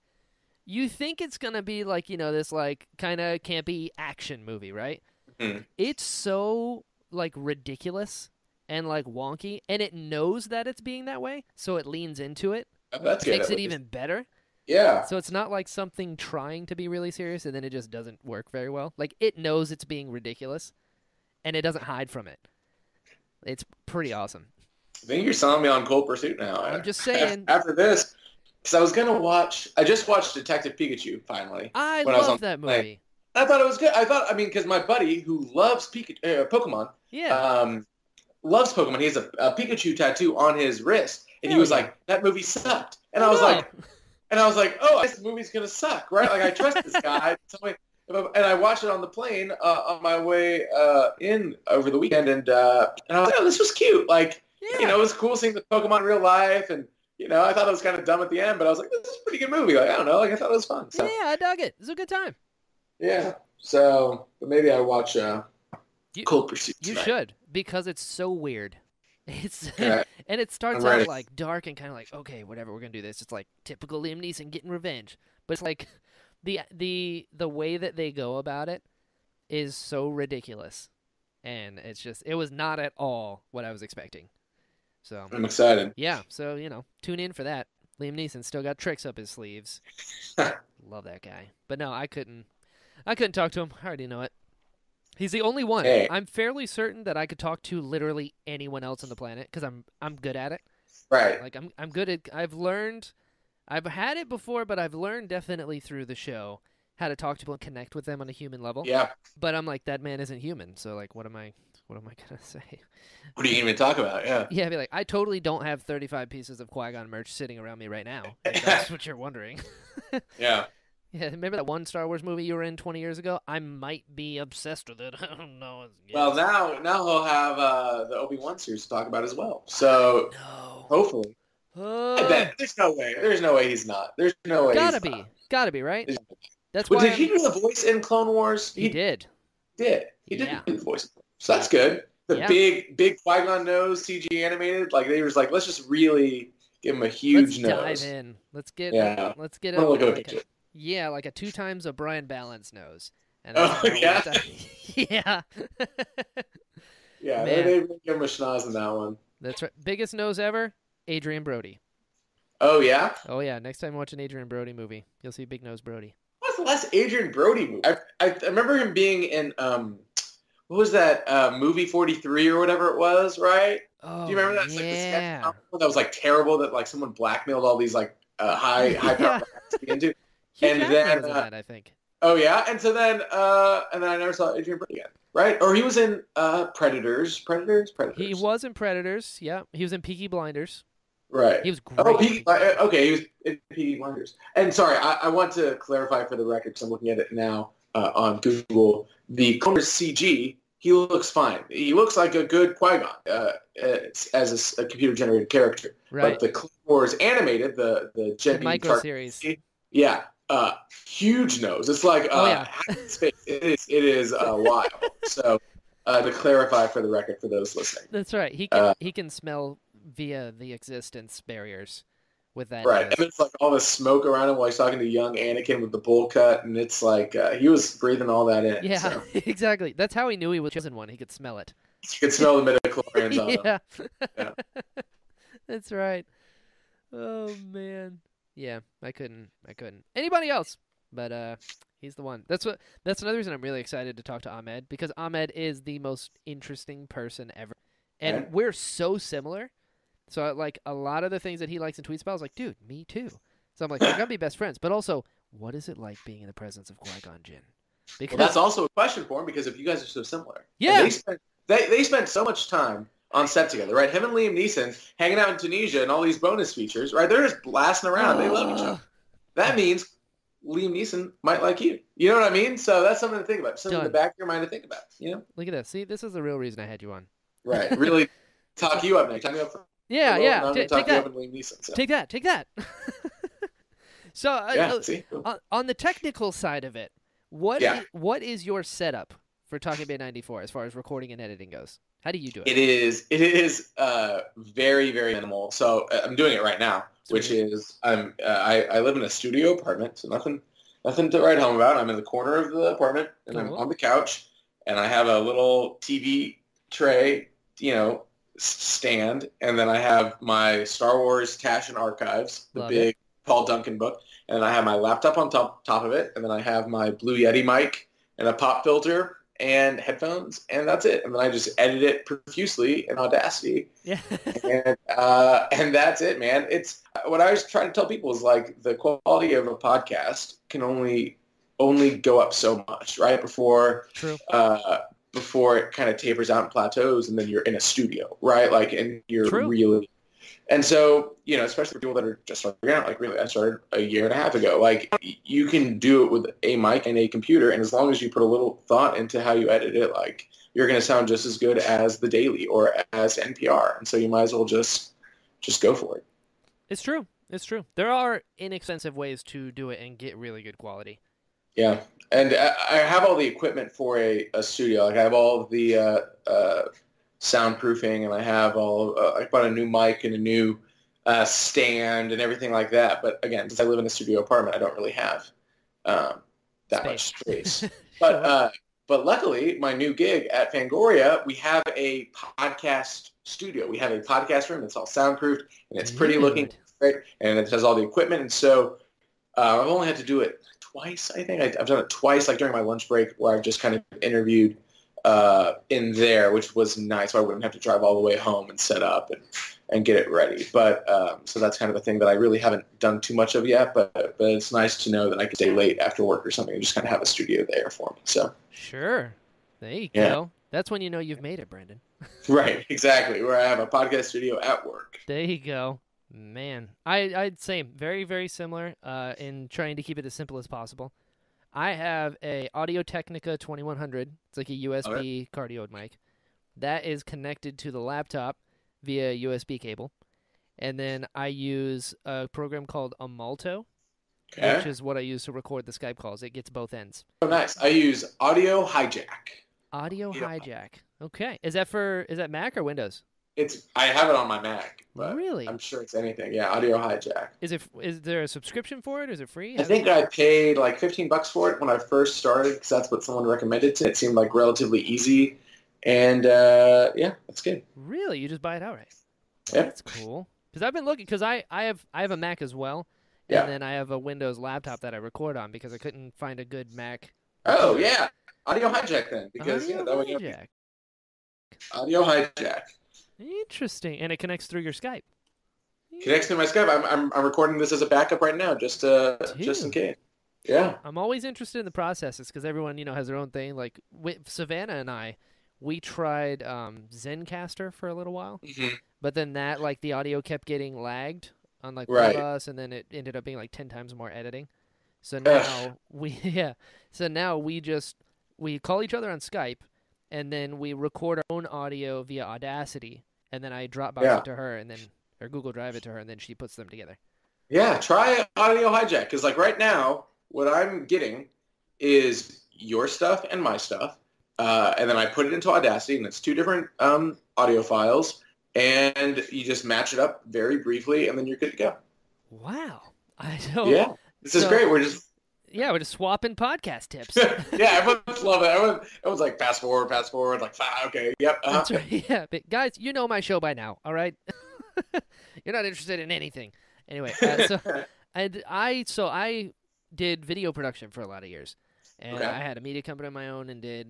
you think it's going to be like, you know, this like kind of campy action movie, right? Mm-hmm. It's so like ridiculous and like wonky, and it knows that it's being that way, so it leans into it. Oh, that's good. Makes it even better. Yeah. So it's not like something trying to be really serious and then it just doesn't work very well. Like, it knows it's being ridiculous and it doesn't hide from it. It's pretty awesome. I think you're selling me on Cold Pursuit now. I'm just saying. After this, because I was going to watch, I just watched Detective Pikachu finally. I love that movie. I thought it was good. I thought, I mean, because my buddy who loves Pikachu, uh, Pokemon, yeah. um, loves Pokemon. He has a, a Pikachu tattoo on his wrist. And he was like, that movie sucked. And I was like, and I was like, oh, this movie's going to suck, right? Like, I trust this guy. And I watched it on the plane uh, on my way uh, in over the weekend, and, uh, and I was like, oh, this was cute. Like, yeah. you know, it was cool seeing the Pokemon in real life, and, you know, I thought it was kind of dumb at the end, but I was like, this is a pretty good movie. Like, I don't know. Like, I thought it was fun. So. Yeah, I dug it. It was a good time. Yeah. So but maybe I watch uh, you, Cold Pursuit tonight. You should, because it's so weird. It's right. And it starts out like dark and kind of like, okay, whatever, we're going to do this. It's like typical Liam Neeson getting revenge. But it's like the the the way that they go about it is so ridiculous. And it's just, it was not at all what I was expecting. So I'm excited. Yeah, so, you know, tune in for that. Liam Neeson still got tricks up his sleeves. Love that guy. But no, I couldn't I couldn't talk to him. I already know it. He's the only one. Hey. I'm fairly certain that I could talk to literally anyone else on the planet because I'm I'm good at it. Right. Like I'm I'm good at. I've learned. I've had it before, but I've learned definitely through the show how to talk to people and connect with them on a human level. Yeah. But I'm like, that man isn't human. So like, what am I? What am I gonna say? What are you even talk about? Yeah. Yeah. I'd be like, I totally don't have thirty-five pieces of Qui-Gon merch sitting around me right now. If that's what you're wondering. Yeah. Yeah, remember that one Star Wars movie you were in twenty years ago? I might be obsessed with it. I don't know. Well, now now he'll have uh, the Obi-Wan series to talk about as well. So, hopefully. Uh, I bet. There's no way. There's no way he's not. There's no way Gotta he's be. Not. Gotta be, right? There's... That's well, why. Did I'm... he do the voice in Clone Wars? He, he did. did. He did yeah. do the voice. So, that's good. The yeah. big, big Qui-Gon nose C G animated. Like, they were just like, let's just really give him a huge let's nose. Let's dive in. Let's get yeah. Let's get I'm gonna look at Yeah, like a two times O'Brien Balance nose. And oh, yeah? yeah. yeah, they, they give him a schnoz in that one. That's right. Biggest nose ever, Adrian Brody. Oh, yeah? Oh, yeah. Next time watch an Adrian Brody movie, you'll see Big Nose Brody. What's the last Adrian Brody movie? I, I, I remember him being in, um, what was that, uh, Movie forty-three or whatever it was, right? Oh, do you remember that? It's yeah. Like the that was, like, terrible that, like, someone blackmailed all these, like, uh, high, yeah. high-powered actors into it. Hugh and then was uh, that, I think. Oh yeah, and so then, uh, and then I never saw Adrian Brody again, right? Or he was in uh, Predators, Predators, Predators. He was in Predators, yeah. He was in Peaky Blinders, right? He was great. Oh, Peaky, okay, he was in Peaky Blinders. And sorry, I, I want to clarify for the record, because I'm looking at it now uh, on Google. The Clone Wars C G, he looks fine. He looks like a good Qui-Gon uh, as a, a computer-generated character. Right. But the Clone Wars animated, the the, the micro series, yeah. Uh, huge nose. It's like uh, oh, yeah. it is. It is uh, wild. So uh, to clarify for the record, for those listening, that's right. He can uh, he can smell via the existence barriers with that. Right, nose. And it's like all the smoke around him while he's talking to young Anakin with the bowl cut, and it's like uh, he was breathing all that in. Yeah, so. Exactly. That's how he knew he was chosen one. He could smell it. He could smell the midichlorians on yeah. him. Yeah, that's right. Oh man. Yeah, I couldn't. I couldn't. Anybody else? But uh, he's the one. That's what. That's another reason I'm really excited to talk to Ahmed, because Ahmed is the most interesting person ever, and yeah. we're so similar. So I, like a lot of the things that he likes and tweets about, I was like, dude, me too. So I'm like, we're gonna be best friends. But also, what is it like being in the presence of Qui-Gon Jinn? Because well, that's also a question for him, because if you guys are so similar. Yeah. They spent, they, they spent so much time on set together, right? Him and Liam Neeson hanging out in Tunisia and all these bonus features, right? They're just blasting around. Uh, they love each other. That means Liam Neeson might like you. You know what I mean? So that's something to think about. Something done. In the back of your mind to think about, you know? Look at that. See, this is the real reason I had you on. Right. Really talk you up, Nick. Talk you up for Yeah, yeah. T- take, talk that. You up and Liam Neeson, so. take that. Take that. So uh, yeah, uh, see? On, on the technical side of it, what yeah. is, what is your setup for Talking Bay ninety-four as far as recording and editing goes? How do you do it? It is it is uh, very, very minimal. So uh, I'm doing it right now, which is I'm uh, I, I live in a studio apartment, so nothing nothing to write home about. I'm in the corner of the apartment, and cool. I'm on the couch, and I have a little T V tray, you know, stand, and then I have my Star Wars Cache and Archives, the Love big it. Paul Duncan book, and then I have my laptop on top top of it, and then I have my Blue Yeti mic and a pop filter and headphones, and that's it. And then I just edit it profusely in Audacity. Yeah. and, uh, and that's it, man. It's what I was trying to tell people is like the quality of a podcast can only only go up so much, right? Before True. Uh, before it kind of tapers out and plateaus, and then you're in a studio, right? Like, and you're True. really. And so, you know, especially for people that are just starting out, like really, I started a year and a half ago. Like, you can do it with a mic and a computer, and as long as you put a little thought into how you edit it, like, you're going to sound just as good as The Daily or as N P R. And so you might as well just just go for it. It's true. It's true. There are inexpensive ways to do it and get really good quality. Yeah. And I have all the equipment for a, a studio. Like, I have all the uh, uh, soundproofing, and I have all uh, I bought a new mic and a new uh, stand and everything like that. But again, since I live in a studio apartment, I don't really have um, that space. much space. But uh, but luckily, my new gig at Fangoria, we have a podcast studio. We have a podcast room that's all soundproofed, and it's pretty Dude. looking, right? And it has all the equipment. And so uh, I've only had to do it twice. I think I've done it twice, like during my lunch break, where I've just kind of interviewed. Uh, in there, which was nice. So I wouldn't have to drive all the way home and set up and, and get it ready. But um, so that's kind of a thing that I really haven't done too much of yet. But but it's nice to know that I can stay late after work or something and just kind of have a studio there for me. So sure, there you yeah. go. That's when you know you've made it, Brandon. Right, exactly. Where I have a podcast studio at work. There you go, man. I I'd say very very similar uh, in trying to keep it as simple as possible. I have a Audio-Technica twenty-one hundred. It's like a U S B right. cardioid mic. That is connected to the laptop via U S B cable. And then I use a program called Amalto, okay. which is what I use to record the Skype calls. It gets both ends. Oh, nice. I use Audio Hijack. Audio yeah. Hijack. Okay. Is that for is that Mac or Windows? It's I have it on my Mac, but really? I'm sure it's anything. Yeah, Audio Hijack. Is it? Is there a subscription for it? Or is it free? I, I think I paid like fifteen bucks for it when I first started because that's what someone recommended to me. It seemed like relatively easy, and uh, yeah, that's good. Really, you just buy it outright? Yeah, that's cool. Because I've been looking. Because I, I have I have a Mac as well, and yeah. then I have a Windows laptop that I record on because I couldn't find a good Mac. Oh yeah, Audio Hijack then because Audio yeah, that Hijack. Way Audio Hijack. Interesting, and it connects through your Skype. Connects through my Skype. I'm I'm, I'm recording this as a backup right now, just uh, just in case. Yeah. I'm always interested in the processes because everyone, you know, has their own thing. Like with Savannah and I, we tried um, ZenCaster for a little while, mm-hmm. but then that like the audio kept getting lagged on like right. us, and then it ended up being like ten times more editing. So now Ugh. we yeah. So now we just we call each other on Skype. And then we record our own audio via Audacity, and then I Dropbox yeah. it to her, and then or Google Drive it to her, and then she puts them together. Yeah, try Audio Hijack, because like right now, what I'm getting is your stuff and my stuff, uh, and then I put it into Audacity, and it's two different um, audio files, and you just match it up very briefly, and then you're good to go. Wow, I don't. Yeah, this so... is great. We're just. Yeah, we're just swapping podcast tips. Yeah, everyone's loving it. Everyone, everyone's like, fast forward, fast forward. Like, ah, okay, yep. Uh-huh. That's right, yeah. But guys, you know my show by now, all right? You're not interested in anything. Anyway, uh, so, I, I, so I did video production for a lot of years. And okay. I had a media company of my own and did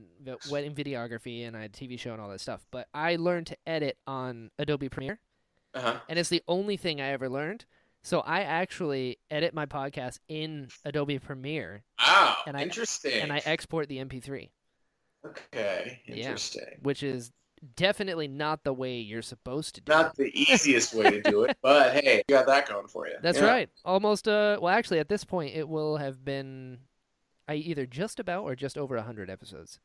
wedding videography, and I had a T V show and all that stuff. But I learned to edit on Adobe Premiere, uh-huh. and it's the only thing I ever learned. So I actually edit my podcast in Adobe Premiere. Wow, and I, interesting. And I export the M P three. Okay, interesting. Yeah, which is definitely not the way you're supposed to do it. Not the easiest way to do it, but hey, you got that going for you. That's yeah. right. Almost, uh, well, actually, at this point, it will have been I either just about or just over one hundred episodes.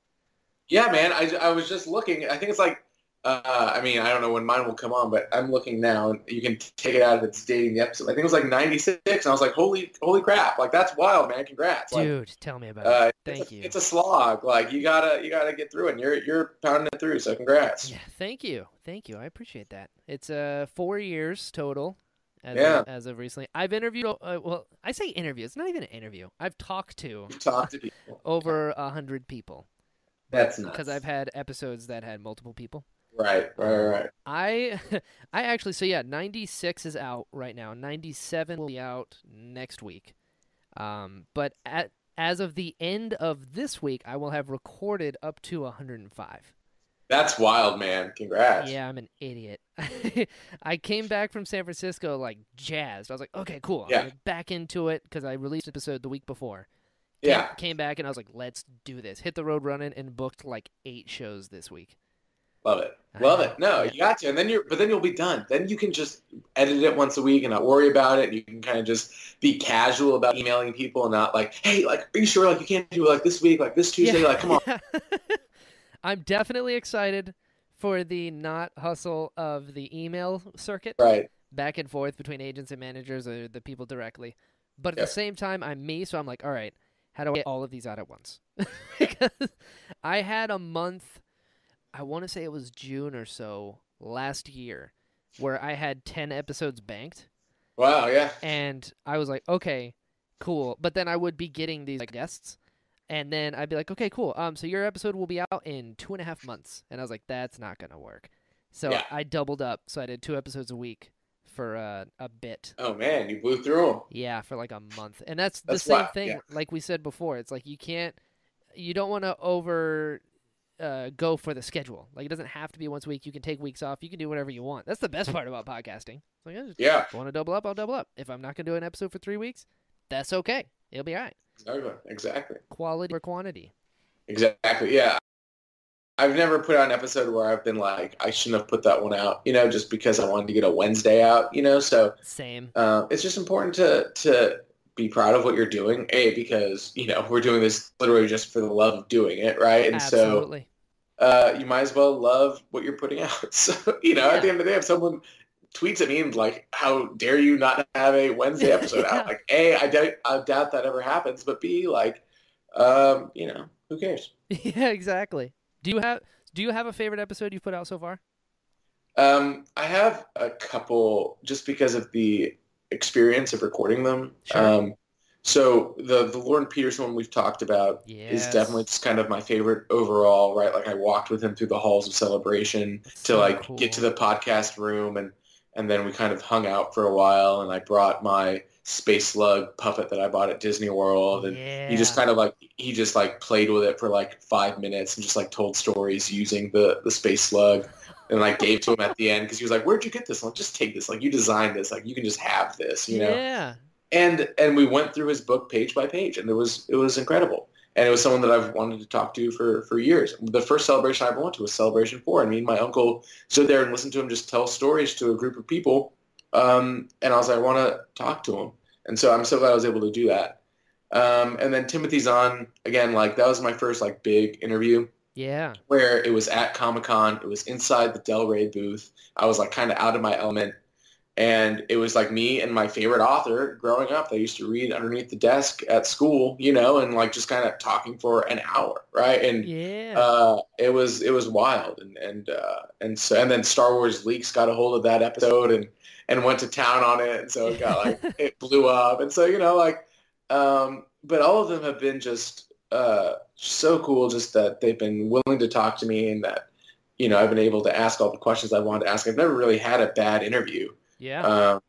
Yeah, man, I, I was just looking. I think it's like, uh, I mean, I don't know when mine will come on, but I'm looking now, and you can take it out if it's dating the episode. I think it was like ninety-six, and I was like, holy holy crap. Like, that's wild, man. Congrats. Dude, like, tell me about uh, it. Thank you. It's a slog. Like, you gotta, you gotta get through it, and you're, you're pounding it through, so congrats. Yeah, thank you. Thank you. I appreciate that. It's uh, four years total. As, yeah. of, as of recently. I've interviewed, uh, well, I say interview. It's not even an interview. I've talked to, talked to people. over one hundred people. That's nuts. Because I've had episodes that had multiple people. Right, right, right. Um, I, I actually, so yeah, ninety-six is out right now. ninety-seven will be out next week. Um, but at, as of the end of this week, I will have recorded up to one hundred five. That's wild, man. Congrats. Yeah, I'm an idiot. I came back from San Francisco, like, jazzed. I was like, okay, cool. I'm yeah. back into it because I released an episode the week before. Came, yeah. Came back, and I was like, let's do this. Hit the road running and booked, like, eight shows this week. Love it. Love it. No, yeah. you got to. And then you're, but then you'll be done. Then you can just edit it once a week and not worry about it. And you can kind of just be casual about emailing people and not like, hey, like, are you sure? Like, you can't do it like this week, like this Tuesday? Yeah. Like, come on. Yeah. I'm definitely excited for the not hustle of the email circuit, right? Back and forth between agents and managers or the people directly. But at yeah. the same time, I'm me, so I'm like, all right, how do I get all of these out at once? Because I had a month, I want to say it was June or so last year, where I had ten episodes banked. Wow, yeah. And I was like, okay, cool. But then I would be getting these like, guests. And then I'd be like, okay, cool. Um, so your episode will be out in two and a half months. And I was like, that's not going to work. So yeah. I doubled up. So I did two episodes a week for uh, a bit. Oh, man. You blew through them. Yeah, for like a month. And that's, that's the same wild. thing. Yeah. Like we said before, it's like you can't – you don't want to over uh, go for the schedule. Like it doesn't have to be once a week. You can take weeks off. You can do whatever you want. That's the best part about podcasting. It's like, I just yeah. want to double up, I'll double up. If I'm not going to do an episode for three weeks, that's okay. It'll be all right. Exactly. Quality or quantity. Exactly. Yeah. I've never put out an episode where I've been like, I shouldn't have put that one out, you know, just because I wanted to get a Wednesday out, you know, so. Same. Uh, it's just important to, to be proud of what you're doing, A, because, you know, we're doing this literally just for the love of doing it, right? And Absolutely. so uh, you might as well love what you're putting out. So, you know, yeah. at the end of the day, if someone tweets at me and like, how dare you not have a Wednesday episode yeah. out? Like, A, I doubt, I doubt that ever happens, but B, like, um, you know, who cares? Yeah, exactly. Do you have Do you have a favorite episode you've put out so far? Um, I have a couple, just because of the experience of recording them. Sure. Um, so the the Lauren Peterson one we've talked about yes. is definitely just kind of my favorite overall, right? Like I walked with him through the halls of celebration That's to so like cool. get to the podcast room and. And then we kind of hung out for a while, and I brought my space slug puppet that I bought at Disney World, and yeah. he just kind of like he just like played with it for like five minutes and just like told stories using the the space slug, and like gave to him at the end because he was like, "Where'd you get this one? Just take this. Like you designed this. Like you can just have this, you know." Yeah. And and we went through his book page by page, and it was it was incredible. And it was someone that I've wanted to talk to for, for years. The first celebration I went to was Celebration four. And me and my uncle stood there and listened to him just tell stories to a group of people. Um, and I was like, I want to talk to him. And so I'm so glad I was able to do that. Um, and then Timothy's on, again, like that was my first like big interview. Yeah. Where it was at Comic-Con. It was inside the Del Rey booth. I was like kind of out of my element. And it was like me and my favorite author growing up. I used to read underneath the desk at school, you know, and like just kind of talking for an hour, right? And yeah. uh, it was it was wild, and and uh, and so and then Star Wars Leaks got a hold of that episode and and went to town on it, and so it got like it blew up, and so you know like, um, but all of them have been just uh, so cool, just that they've been willing to talk to me, and that you know I've been able to ask all the questions I wanted to ask. I've never really had a bad interview. Yeah. Um,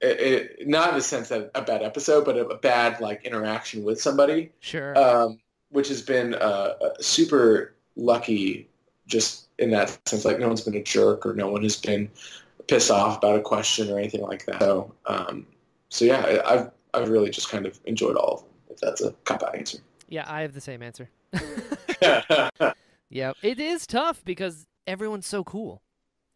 it, it, not in the sense that a bad episode, but a, a bad like interaction with somebody. Sure. Um, which has been uh, super lucky, just in that sense. Like no one's been a jerk, or no one has been piss off about a question or anything like that. So, um, so yeah, I've I've really just kind of enjoyed all of them. If that's a cop-out answer. Yeah, I have the same answer. Yeah, it is tough because everyone's so cool,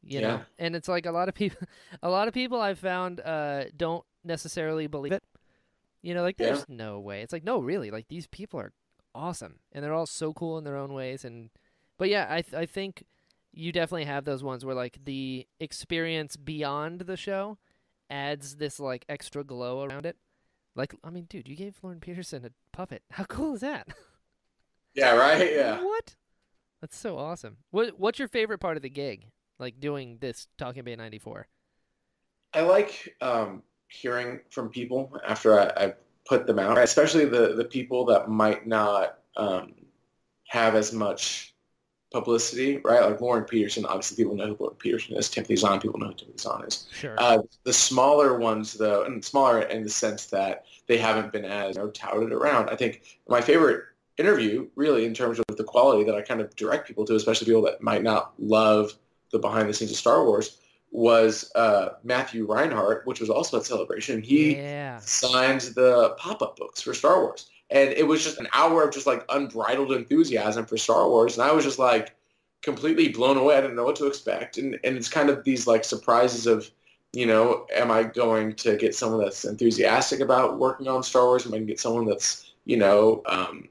you know. Yeah. And it's like a lot of people, a lot of people I've found uh, don't necessarily believe it. You know, like there's yeah. no way. It's like no, really. Like these people are awesome, and they're all so cool in their own ways. And but yeah, I th I think you definitely have those ones where like the experience beyond the show adds this like extra glow around it. Like I mean, dude, you gave Lauren Peterson a puppet. How cool is that? Yeah. Right. Yeah. What? That's so awesome. What What's your favorite part of the gig? Like doing this Talking Bay ninety-four. I like um, hearing from people after I, I put them out, especially the the people that might not um, have as much publicity, right? Like Lauren Peterson. Obviously, people know who Lauren Peterson is. Timothy Zahn. People know who Timothy Zahn is. Sure. Uh, the smaller ones, though, and smaller in the sense that they haven't been as you know, touted around. I think my favorite interview, really, in terms of the quality that I kind of direct people to, especially people that might not love the behind the scenes of Star Wars, was uh, Matthew Reinhardt, which was also at Celebration. He yeah. signs the pop-up books for Star Wars. And it was just an hour of just like unbridled enthusiasm for Star Wars. And I was just like completely blown away. I didn't know what to expect. And, and it's kind of these like surprises of, you know, am I going to get someone that's enthusiastic about working on Star Wars? Am I going to get someone that's, you know, um,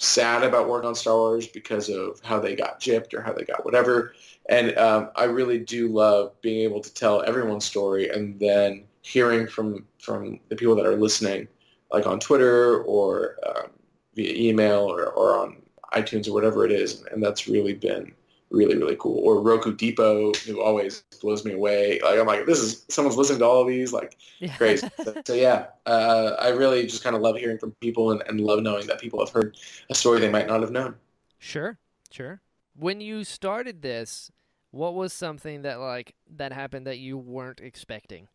sad about working on Star Wars because of how they got gypped or how they got whatever. And um, I really do love being able to tell everyone's story and then hearing from, from the people that are listening, like on Twitter or um, via email or, or on iTunes or whatever it is. And that's really been really, really cool. Or Roku Depot, who always blows me away. Like I'm like, this is someone's listening to all of these, like yeah. crazy. So, so yeah, uh, I really just kind of love hearing from people and, and love knowing that people have heard a story they might not have known. Sure, sure. When you started this, what was something that like that happened that you weren't expecting?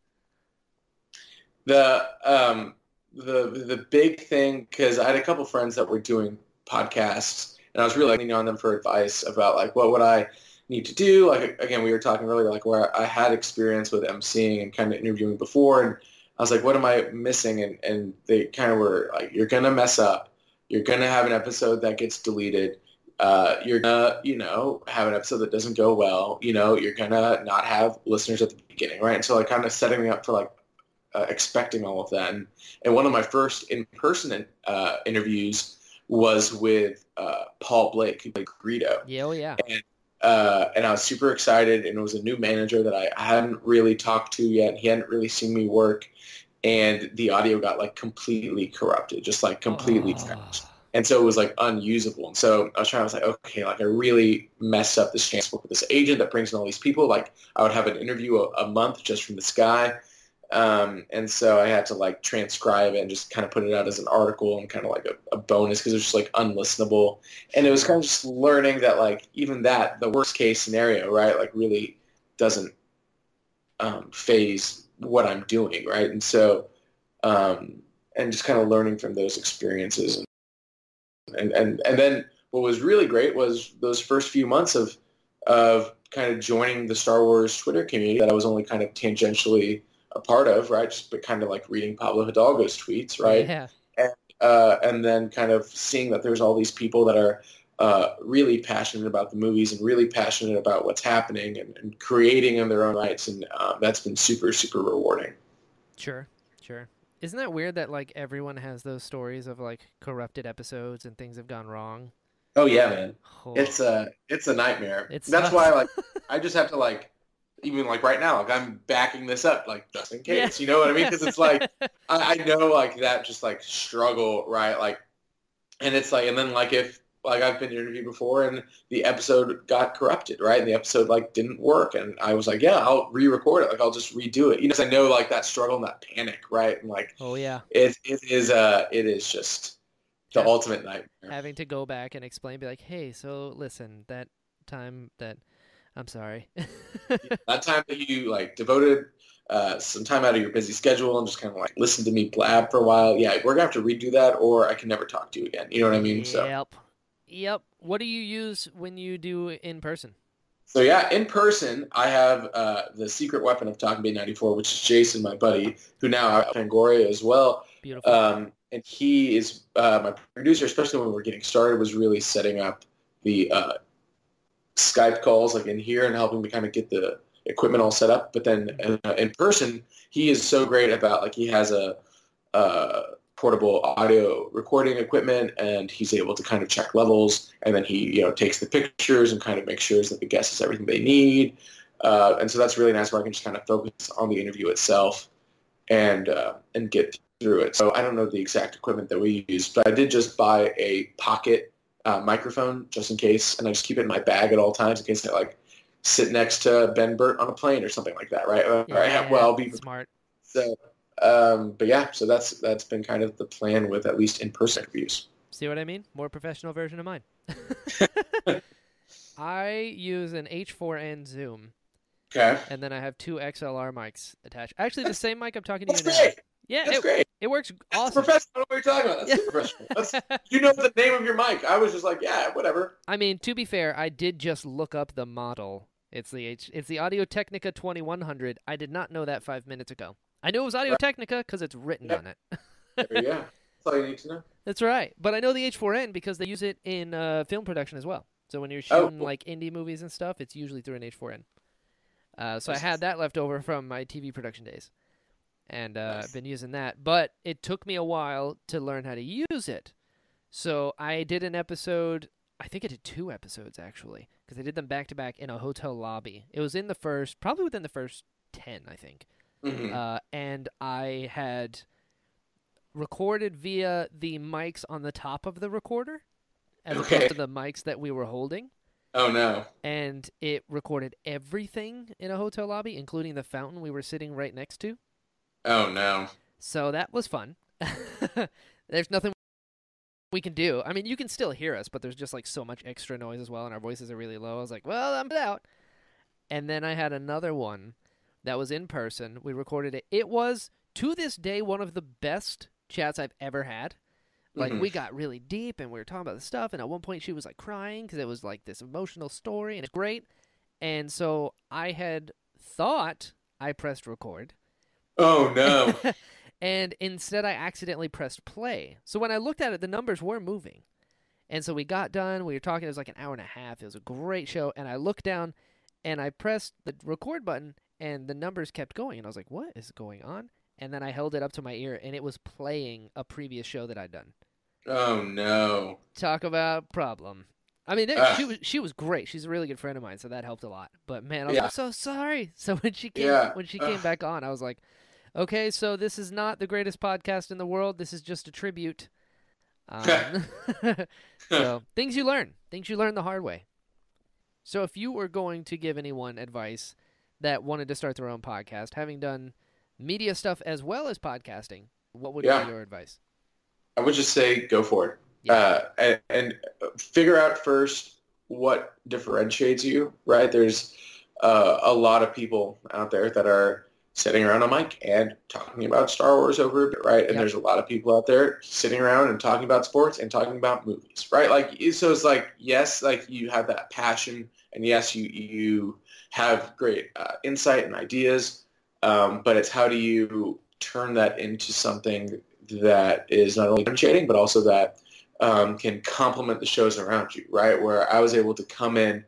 The um the the big thing, because I had a couple friends that were doing podcasts. And I was really leaning on them for advice about, like, what would I need to do? Like, again, we were talking earlier, like, where I had experience with emceeing and kind of interviewing before. And I was like, what am I missing? And, and they kind of were like, you're going to mess up. You're going to have an episode that gets deleted. Uh, you're going to, you know, have an episode that doesn't go well. You know, you're going to not have listeners at the beginning, right? And so, like, kind of setting me up for, like, uh, expecting all of that. And, and one of my first in-person uh, interviews was with uh, Paul Blake, who played Greedo. Yeah, oh yeah. And, uh, and I was super excited, and it was a new manager that I hadn't really talked to yet. He hadn't really seen me work, and the audio got, like, completely corrupted, just, like, completely oh. crashed. And so it was, like, unusable. And so I was trying, I was like, okay, like, I really messed up this chance with this agent that brings in all these people. Like, I would have an interview a, a month just from this guy. Um, and so I had to, like, transcribe it and just kind of put it out as an article and kind of like a, a bonus because it was just, like, unlistenable. And it was kind of just learning that, like, even that, the worst-case scenario, right, like, really doesn't um, phase what I'm doing, right? And so um, and just kind of learning from those experiences. And, and, and then what was really great was those first few months of, of kind of joining the Star Wars Twitter community that I was only kind of tangentially – a part of, right? Just but kind of like reading Pablo Hidalgo's tweets, right? Yeah. And, uh, and then kind of seeing that there's all these people that are uh, really passionate about the movies and really passionate about what's happening and, and creating in their own rights. And uh, that's been super, super rewarding. Sure, sure. Isn't that weird that like everyone has those stories of like corrupted episodes and things have gone wrong? Oh yeah, man. Oh. It's a, it's a nightmare. It's that's tough. Why like I just have to like, even like right now, like I'm backing this up, like just in case, yeah. you know what I mean? Because it's like, I, I know like that just like struggle, right? Like, and it's like, and then like if, like I've been interviewed before and the episode got corrupted, right? And the episode like didn't work. And I was like, yeah, I'll re-record it. Like I'll just redo it. You know, cause I know like that struggle and that panic, right? And like, oh yeah, it, it is, uh, it is just the yeah. ultimate nightmare. Having to go back and explain, be like, hey, so listen, that time that, I'm sorry. yeah, that time that you like devoted uh, some time out of your busy schedule and just kind of like listened to me blab for a while. Yeah, we're gonna have to redo that, or I can never talk to you again. You know what I mean? So. Yep. Yep. What do you use when you do in person? So yeah, in person, I have uh, the secret weapon of Talking Bay ninety-four, which is Jason, my buddy, who now out of Fangoria as well. Beautiful. Um, and he is uh, my producer, especially when we were getting started, was really setting up the uh, Skype calls like in here and helping me kind of get the equipment all set up. But then uh, in person, he is so great about, like, he has a uh, portable audio recording equipment, and he's able to kind of check levels, and then he, you know, takes the pictures and kind of makes sure that the guest has everything they need. Uh, and so that's really nice, where I can just kind of focus on the interview itself and uh, and get through it. So I don't know the exact equipment that we use, but I did just buy a pocket uh, microphone just in case, and I just keep it in my bag at all times in case I, like, sit next to Ben Burt on a plane or something like that, right? Yeah, right. Yeah, well, I'll be smart. So. Um, but yeah, so that's that's been kind of the plan with at least in-person interviews. See what I mean? More professional version of mine. I use an H four N Zoom. Okay. And then I have two X L R mics attached. Actually, the same mic I'm talking to you now. Great. Yeah, that's it, great. It works awesome. That's professional. What are you talking about? That's professional. That's, you know the name of your mic. I was just like, yeah, whatever. I mean, to be fair, I did just look up the model. It's the H. It's the Audio-Technica twenty-one hundred. I did not know that five minutes ago. I knew it was Audio-Technica because it's written yep. on it. There you go. That's all you need to know. That's right. But I know the H four N because they use it in uh, film production as well. So when you're shooting oh, cool. like indie movies and stuff, it's usually through an H four N. Uh, so nice. I had that left over from my T V production days. And uh, nice. I've been using that. But it took me a while to learn how to use it. So I did an episode. I think I did two episodes, actually, because I did them back-to-back in a hotel lobby. It was in the first, probably within the first ten, I think. Mm-hmm. Uh, and I had recorded via the mics on the top of the recorder as okay. opposed to the mics that we were holding. Oh, no. And it recorded everything in a hotel lobby, including the fountain we were sitting right next to. Oh, no. So that was fun. There's nothing we can do. I mean, you can still hear us, but there's just, like, so much extra noise as well, and our voices are really low. I was like, well, I'm out. And then I had another one. That was in person. We recorded it. It was, to this day, one of the best chats I've ever had. Like, mm-hmm. we got really deep, and we were talking about the stuff, and at one point she was, like, crying because it was, like, this emotional story, and it's great. And so I had thought I pressed record. Oh, no. And instead I accidentally pressed play. So when I looked at it, the numbers were moving. And so we got done. We were talking. It was, like, an hour and a half. It was a great show. And I looked down, and I pressed the record button, and the numbers kept going, and I was like, what is going on? And then I held it up to my ear, and it was playing a previous show that I'd done. Oh, no. Talk about problem. I mean, there, she was she was great. She's a really good friend of mine, so that helped a lot. But, man, I'm yeah. so sorry. So when she came yeah. when she came Ugh. back on, I was like, okay, so this is not the greatest podcast in the world. This is just a tribute. Um, so things you learn. Things you learn the hard way. So if you were going to give anyone advice that wanted to start their own podcast, having done media stuff as well as podcasting, what would yeah. be your advice? I would just say go for it. Yeah. Uh, and, and figure out first what differentiates you, right? There's uh, a lot of people out there that are sitting around a mic and talking about Star Wars over a bit, right? And yeah. there's a lot of people out there sitting around and talking about sports and talking about movies, right? Like, so it's like, yes, like you have that passion, and yes, you you have great uh, insight and ideas, um, but it's how do you turn that into something that is not only differentiating, but also that um, can complement the shows around you, right? Where I was able to come in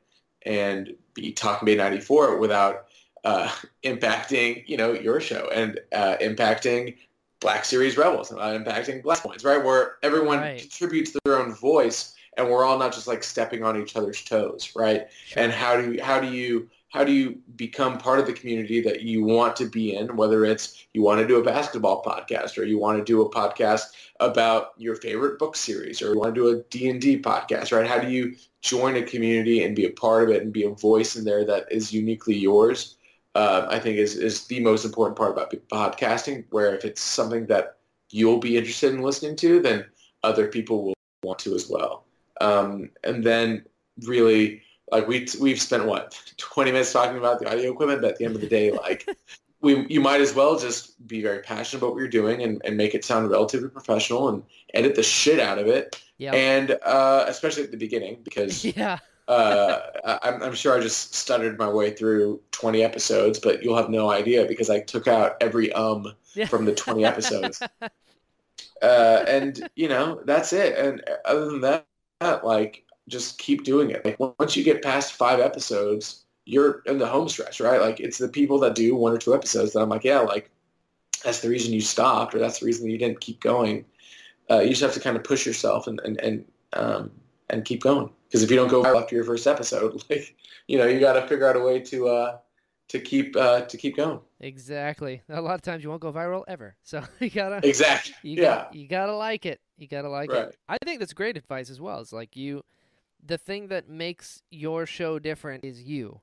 and be Talking Bay ninety-four without Uh, impacting, you know, your show and uh, impacting Black Series Rebels and uh, impacting Blast Points, right? Where everyone right. contributes their own voice, and we're all not just like stepping on each other's toes, right? Sure. And how do you, how do you how do you become part of the community that you want to be in? Whether it's you want to do a basketball podcast, or you want to do a podcast about your favorite book series, or you want to do a D and D podcast, right? How do you join a community and be a part of it and be a voice in there that is uniquely yours? Uh, I think is, is the most important part about podcasting, where if it's something that you'll be interested in listening to, then other people will want to as well. Um, and then really, like we, we've spent, what, twenty minutes talking about the audio equipment, but at the end of the day, like we you might as well just be very passionate about what you're doing and, and make it sound relatively professional and edit the shit out of it. Yep. And uh, especially at the beginning, because yeah. uh, I'm, I'm sure I just stuttered my way through twenty episodes, but you'll have no idea because I took out every um yeah. from the twenty episodes. uh, and, you know, that's it. And other than that, like, just keep doing it. Like, once you get past five episodes, you're in the home stretch, right? Like, it's the people that do one or two episodes that I'm like, yeah, like, that's the reason you stopped, or that's the reason you didn't keep going. Uh, you just have to kind of push yourself and, and, and, um, and keep going. Because if you don't go after your first episode, like, you know, you got to figure out a way to, uh, to keep, uh, to keep going. Exactly. A lot of times you won't go viral ever. So you gotta, exactly. You gotta, yeah. You gotta like it. You gotta like right. it. I think that's great advice as well. It's like you, the thing that makes your show different is you.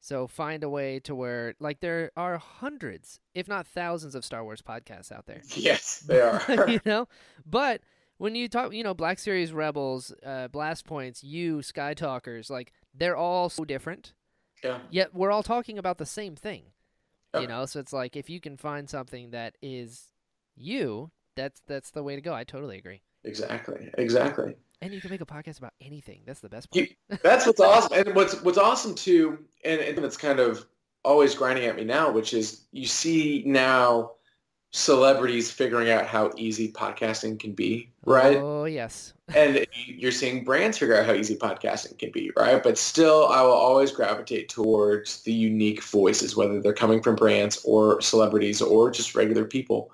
So find a way to where, like, there are hundreds, if not thousands, of Star Wars podcasts out there. Yes, they are. You know, but when you talk, you know, Black Series Rebels, uh, Blast Points, you, Sky Talkers, like, they're all so different. Yeah. Yet we're all talking about the same thing. Yeah. You know, so it's like if you can find something that is you, that's that's the way to go. I totally agree. Exactly. Exactly. And you can make a podcast about anything. That's the best part. You, that's what's awesome. And what's what's awesome, too, and, and it's kind of always grinding at me now, which is you see now celebrities figuring out how easy podcasting can be, right? Oh, yes. And you're seeing brands figure out how easy podcasting can be, right? But still, I will always gravitate towards the unique voices, whether they're coming from brands or celebrities or just regular people.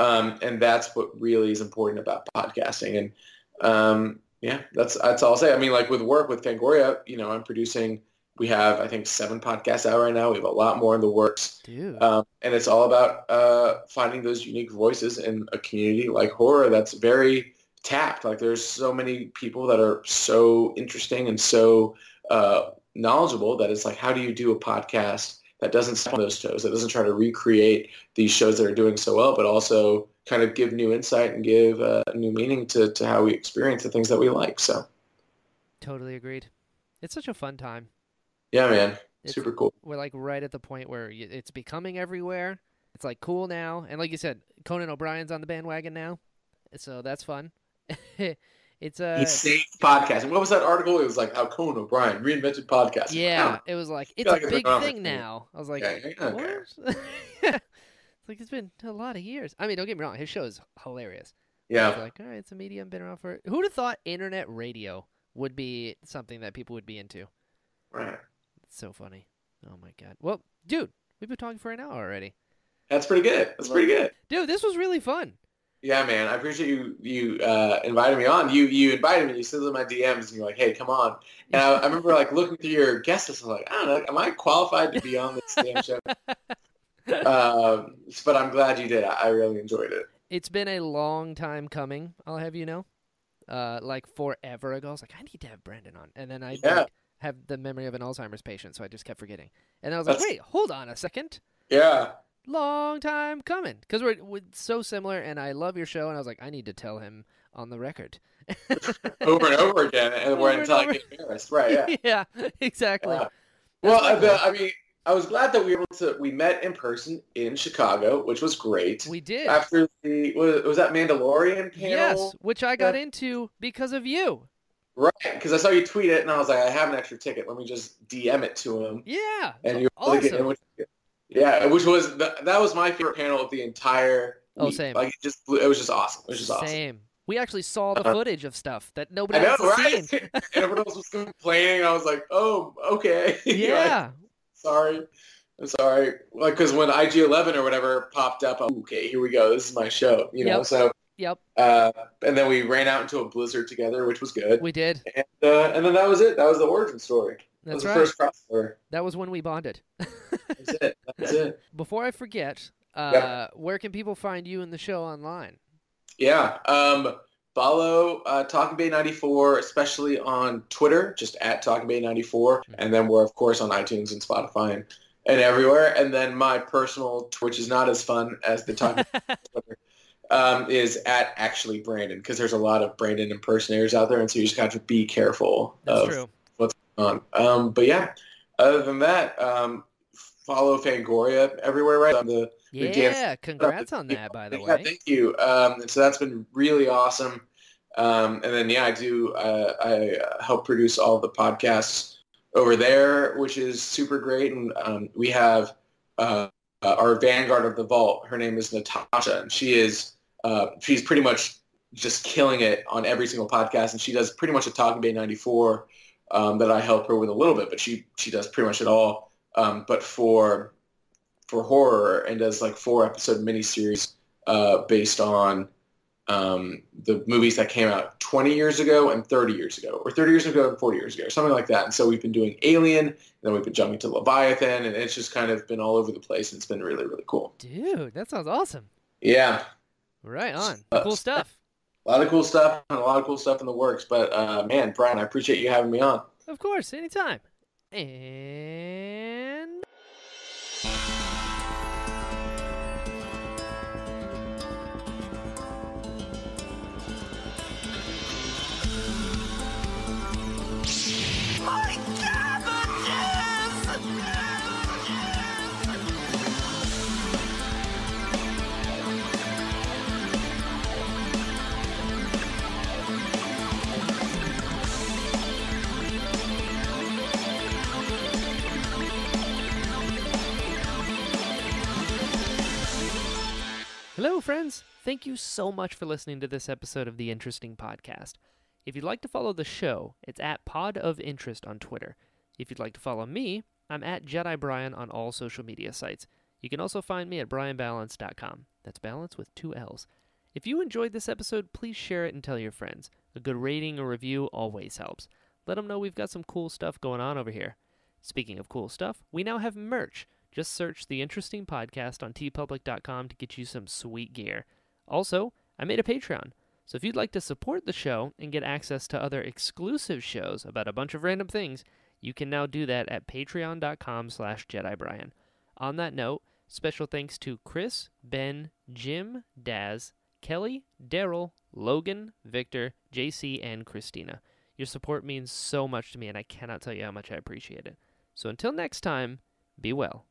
Um, and that's what really is important about podcasting. And um, yeah, that's, that's all I'll say. I mean, like with work with Fangoria, you know, I'm producing, we have, I think, seven podcasts out right now. We have a lot more in the works. Dude. Um, and it's all about, uh, finding those unique voices in a community like horror that's very tapped. Like there's so many people that are so interesting and so, uh, knowledgeable that it's like, how do you do a podcast that doesn't step on those toes, that doesn't try to recreate these shows that are doing so well, but also kind of give new insight and give a uh, new meaning to, to how we experience the things that we like. So totally agreed. It's such a fun time. Yeah, man. It's, super cool. We're like right at the point where it's becoming everywhere. It's like cool now. And like you said, Conan O'Brien's on the bandwagon now. So that's fun. It's a he saved podcasting. What was that article? It was like how Conan O'Brien reinvented podcasting. Yeah. Wow. It was like, it's a big thing now. I was like, yeah, yeah, okay. What? Like, it's been a lot of years. I mean, don't get me wrong. His show is hilarious. Yeah. It's like, all right, it's a medium. Been around for... Who'd have thought internet radio would be something that people would be into? Right. It's so funny. Oh, my God. Well, dude, we've been talking for an hour already. That's pretty good. That's well, pretty good. Dude, this was really fun. Yeah, man. I appreciate you you uh, inviting me on. You you invited me. You sent them my D Ms, and you're like, hey, come on. And I, I remember, like, looking through your guest list. I was like, I don't know. Am I qualified to be on this damn show? Um, but I'm glad you did. I really enjoyed it. It's been a long time coming, I'll have you know. Uh, like forever ago, I was like, I need to have Brandon on. And then I yeah. like, have the memory of an Alzheimer's patient, so I just kept forgetting. And I was That's... like, wait, hold on a second. Yeah. Long time coming. Because we're, we're so similar, and I love your show, and I was like, I need to tell him on the record. Over and over again, and we're until I get embarrassed. Right, yeah. Yeah, exactly. Yeah. Well, I, the, I mean... I was glad that we were able to, we met in person in Chicago, which was great. We did. After the, was, was that Mandalorian panel? Yes, which I got yeah. into because of you. Right, because I saw you tweet it, and I was like, I have an extra ticket. Let me just D M it to him. Yeah, and you awesome. Really get, which, yeah, which was, the, that was my favorite panel of the entire Oh, week. Same. Like, it, just, it was just awesome. It was just awesome. Same. We actually saw the footage of stuff that nobody I know, else right? seen. Everyone else was complaining, and I was like, oh, okay. Yeah. Like, Sorry, I'm sorry. Like, because when I G eleven or whatever popped up, I'm, okay, here we go. This is my show, you know. Yep. So, yep. Uh, and then we ran out into a blizzard together, which was good. We did. And, uh, and then that was it. That was the origin story. That's that was right. The first crossover. That was when we bonded. That's it. That's it. Before I forget, uh, yep. where can people find you and the show online? Yeah. Um, follow uh, Talking Bay ninety-four, especially on Twitter, just at Talking Bay ninety-four. Mm-hmm. And then we're, of course, on iTunes and Spotify and, and everywhere. And then my personal, which is not as fun as the Talking Bay Twitter, um, is at Actually Brandon, because there's a lot of Brandon impersonators out there, and so you just have to be careful That's of true. What's going on. Um, but, yeah, other than that, um, follow Fangoria everywhere, right? I'm the Yeah, congrats on that, by the way. Yeah, thank you. Um, so that's been really awesome. Um, and then, yeah, I do, uh, I help produce all the podcasts over there, which is super great. And um, we have uh, our vanguard of the vault. Her name is Natasha, and she is, uh, she's pretty much just killing it on every single podcast. And she does pretty much a Talking Bay ninety-four um, that I help her with a little bit, but she, she does pretty much it all. Um, but for, for horror, and does like four episode miniseries uh, based on, um, the movies that came out twenty years ago and thirty years ago, or thirty years ago and forty years ago, something like that. And so we've been doing Alien, and then we've been jumping to Leviathan, and it's just kind of been all over the place, and it's been really, really cool. Dude, that sounds awesome. Yeah. Right on. Uh, cool stuff. A lot of cool stuff, and a lot of cool stuff in the works. But, uh, man, Brian, I appreciate you having me on. Of course, anytime. And... Hello, friends. Thank you so much for listening to this episode of The Interesting Podcast. If you'd like to follow the show, it's at Pod of Interest on Twitter. If you'd like to follow me, I'm at Jedi Brian on all social media sites. You can also find me at brian balance dot com. That's balance with two L's. If you enjoyed this episode, please share it and tell your friends. A good rating or review always helps. Let them know we've got some cool stuff going on over here. Speaking of cool stuff, we now have merch. Just search The Interesting Podcast on tee public dot com to get you some sweet gear. Also, I made a Patreon, so if you'd like to support the show and get access to other exclusive shows about a bunch of random things, you can now do that at patreon dot com slash Jedi Brian. On that note, special thanks to Chris, Ben, Jim, Daz, Kelly, Daryl, Logan, Victor, J C, and Christina. Your support means so much to me, and I cannot tell you how much I appreciate it. So until next time, be well.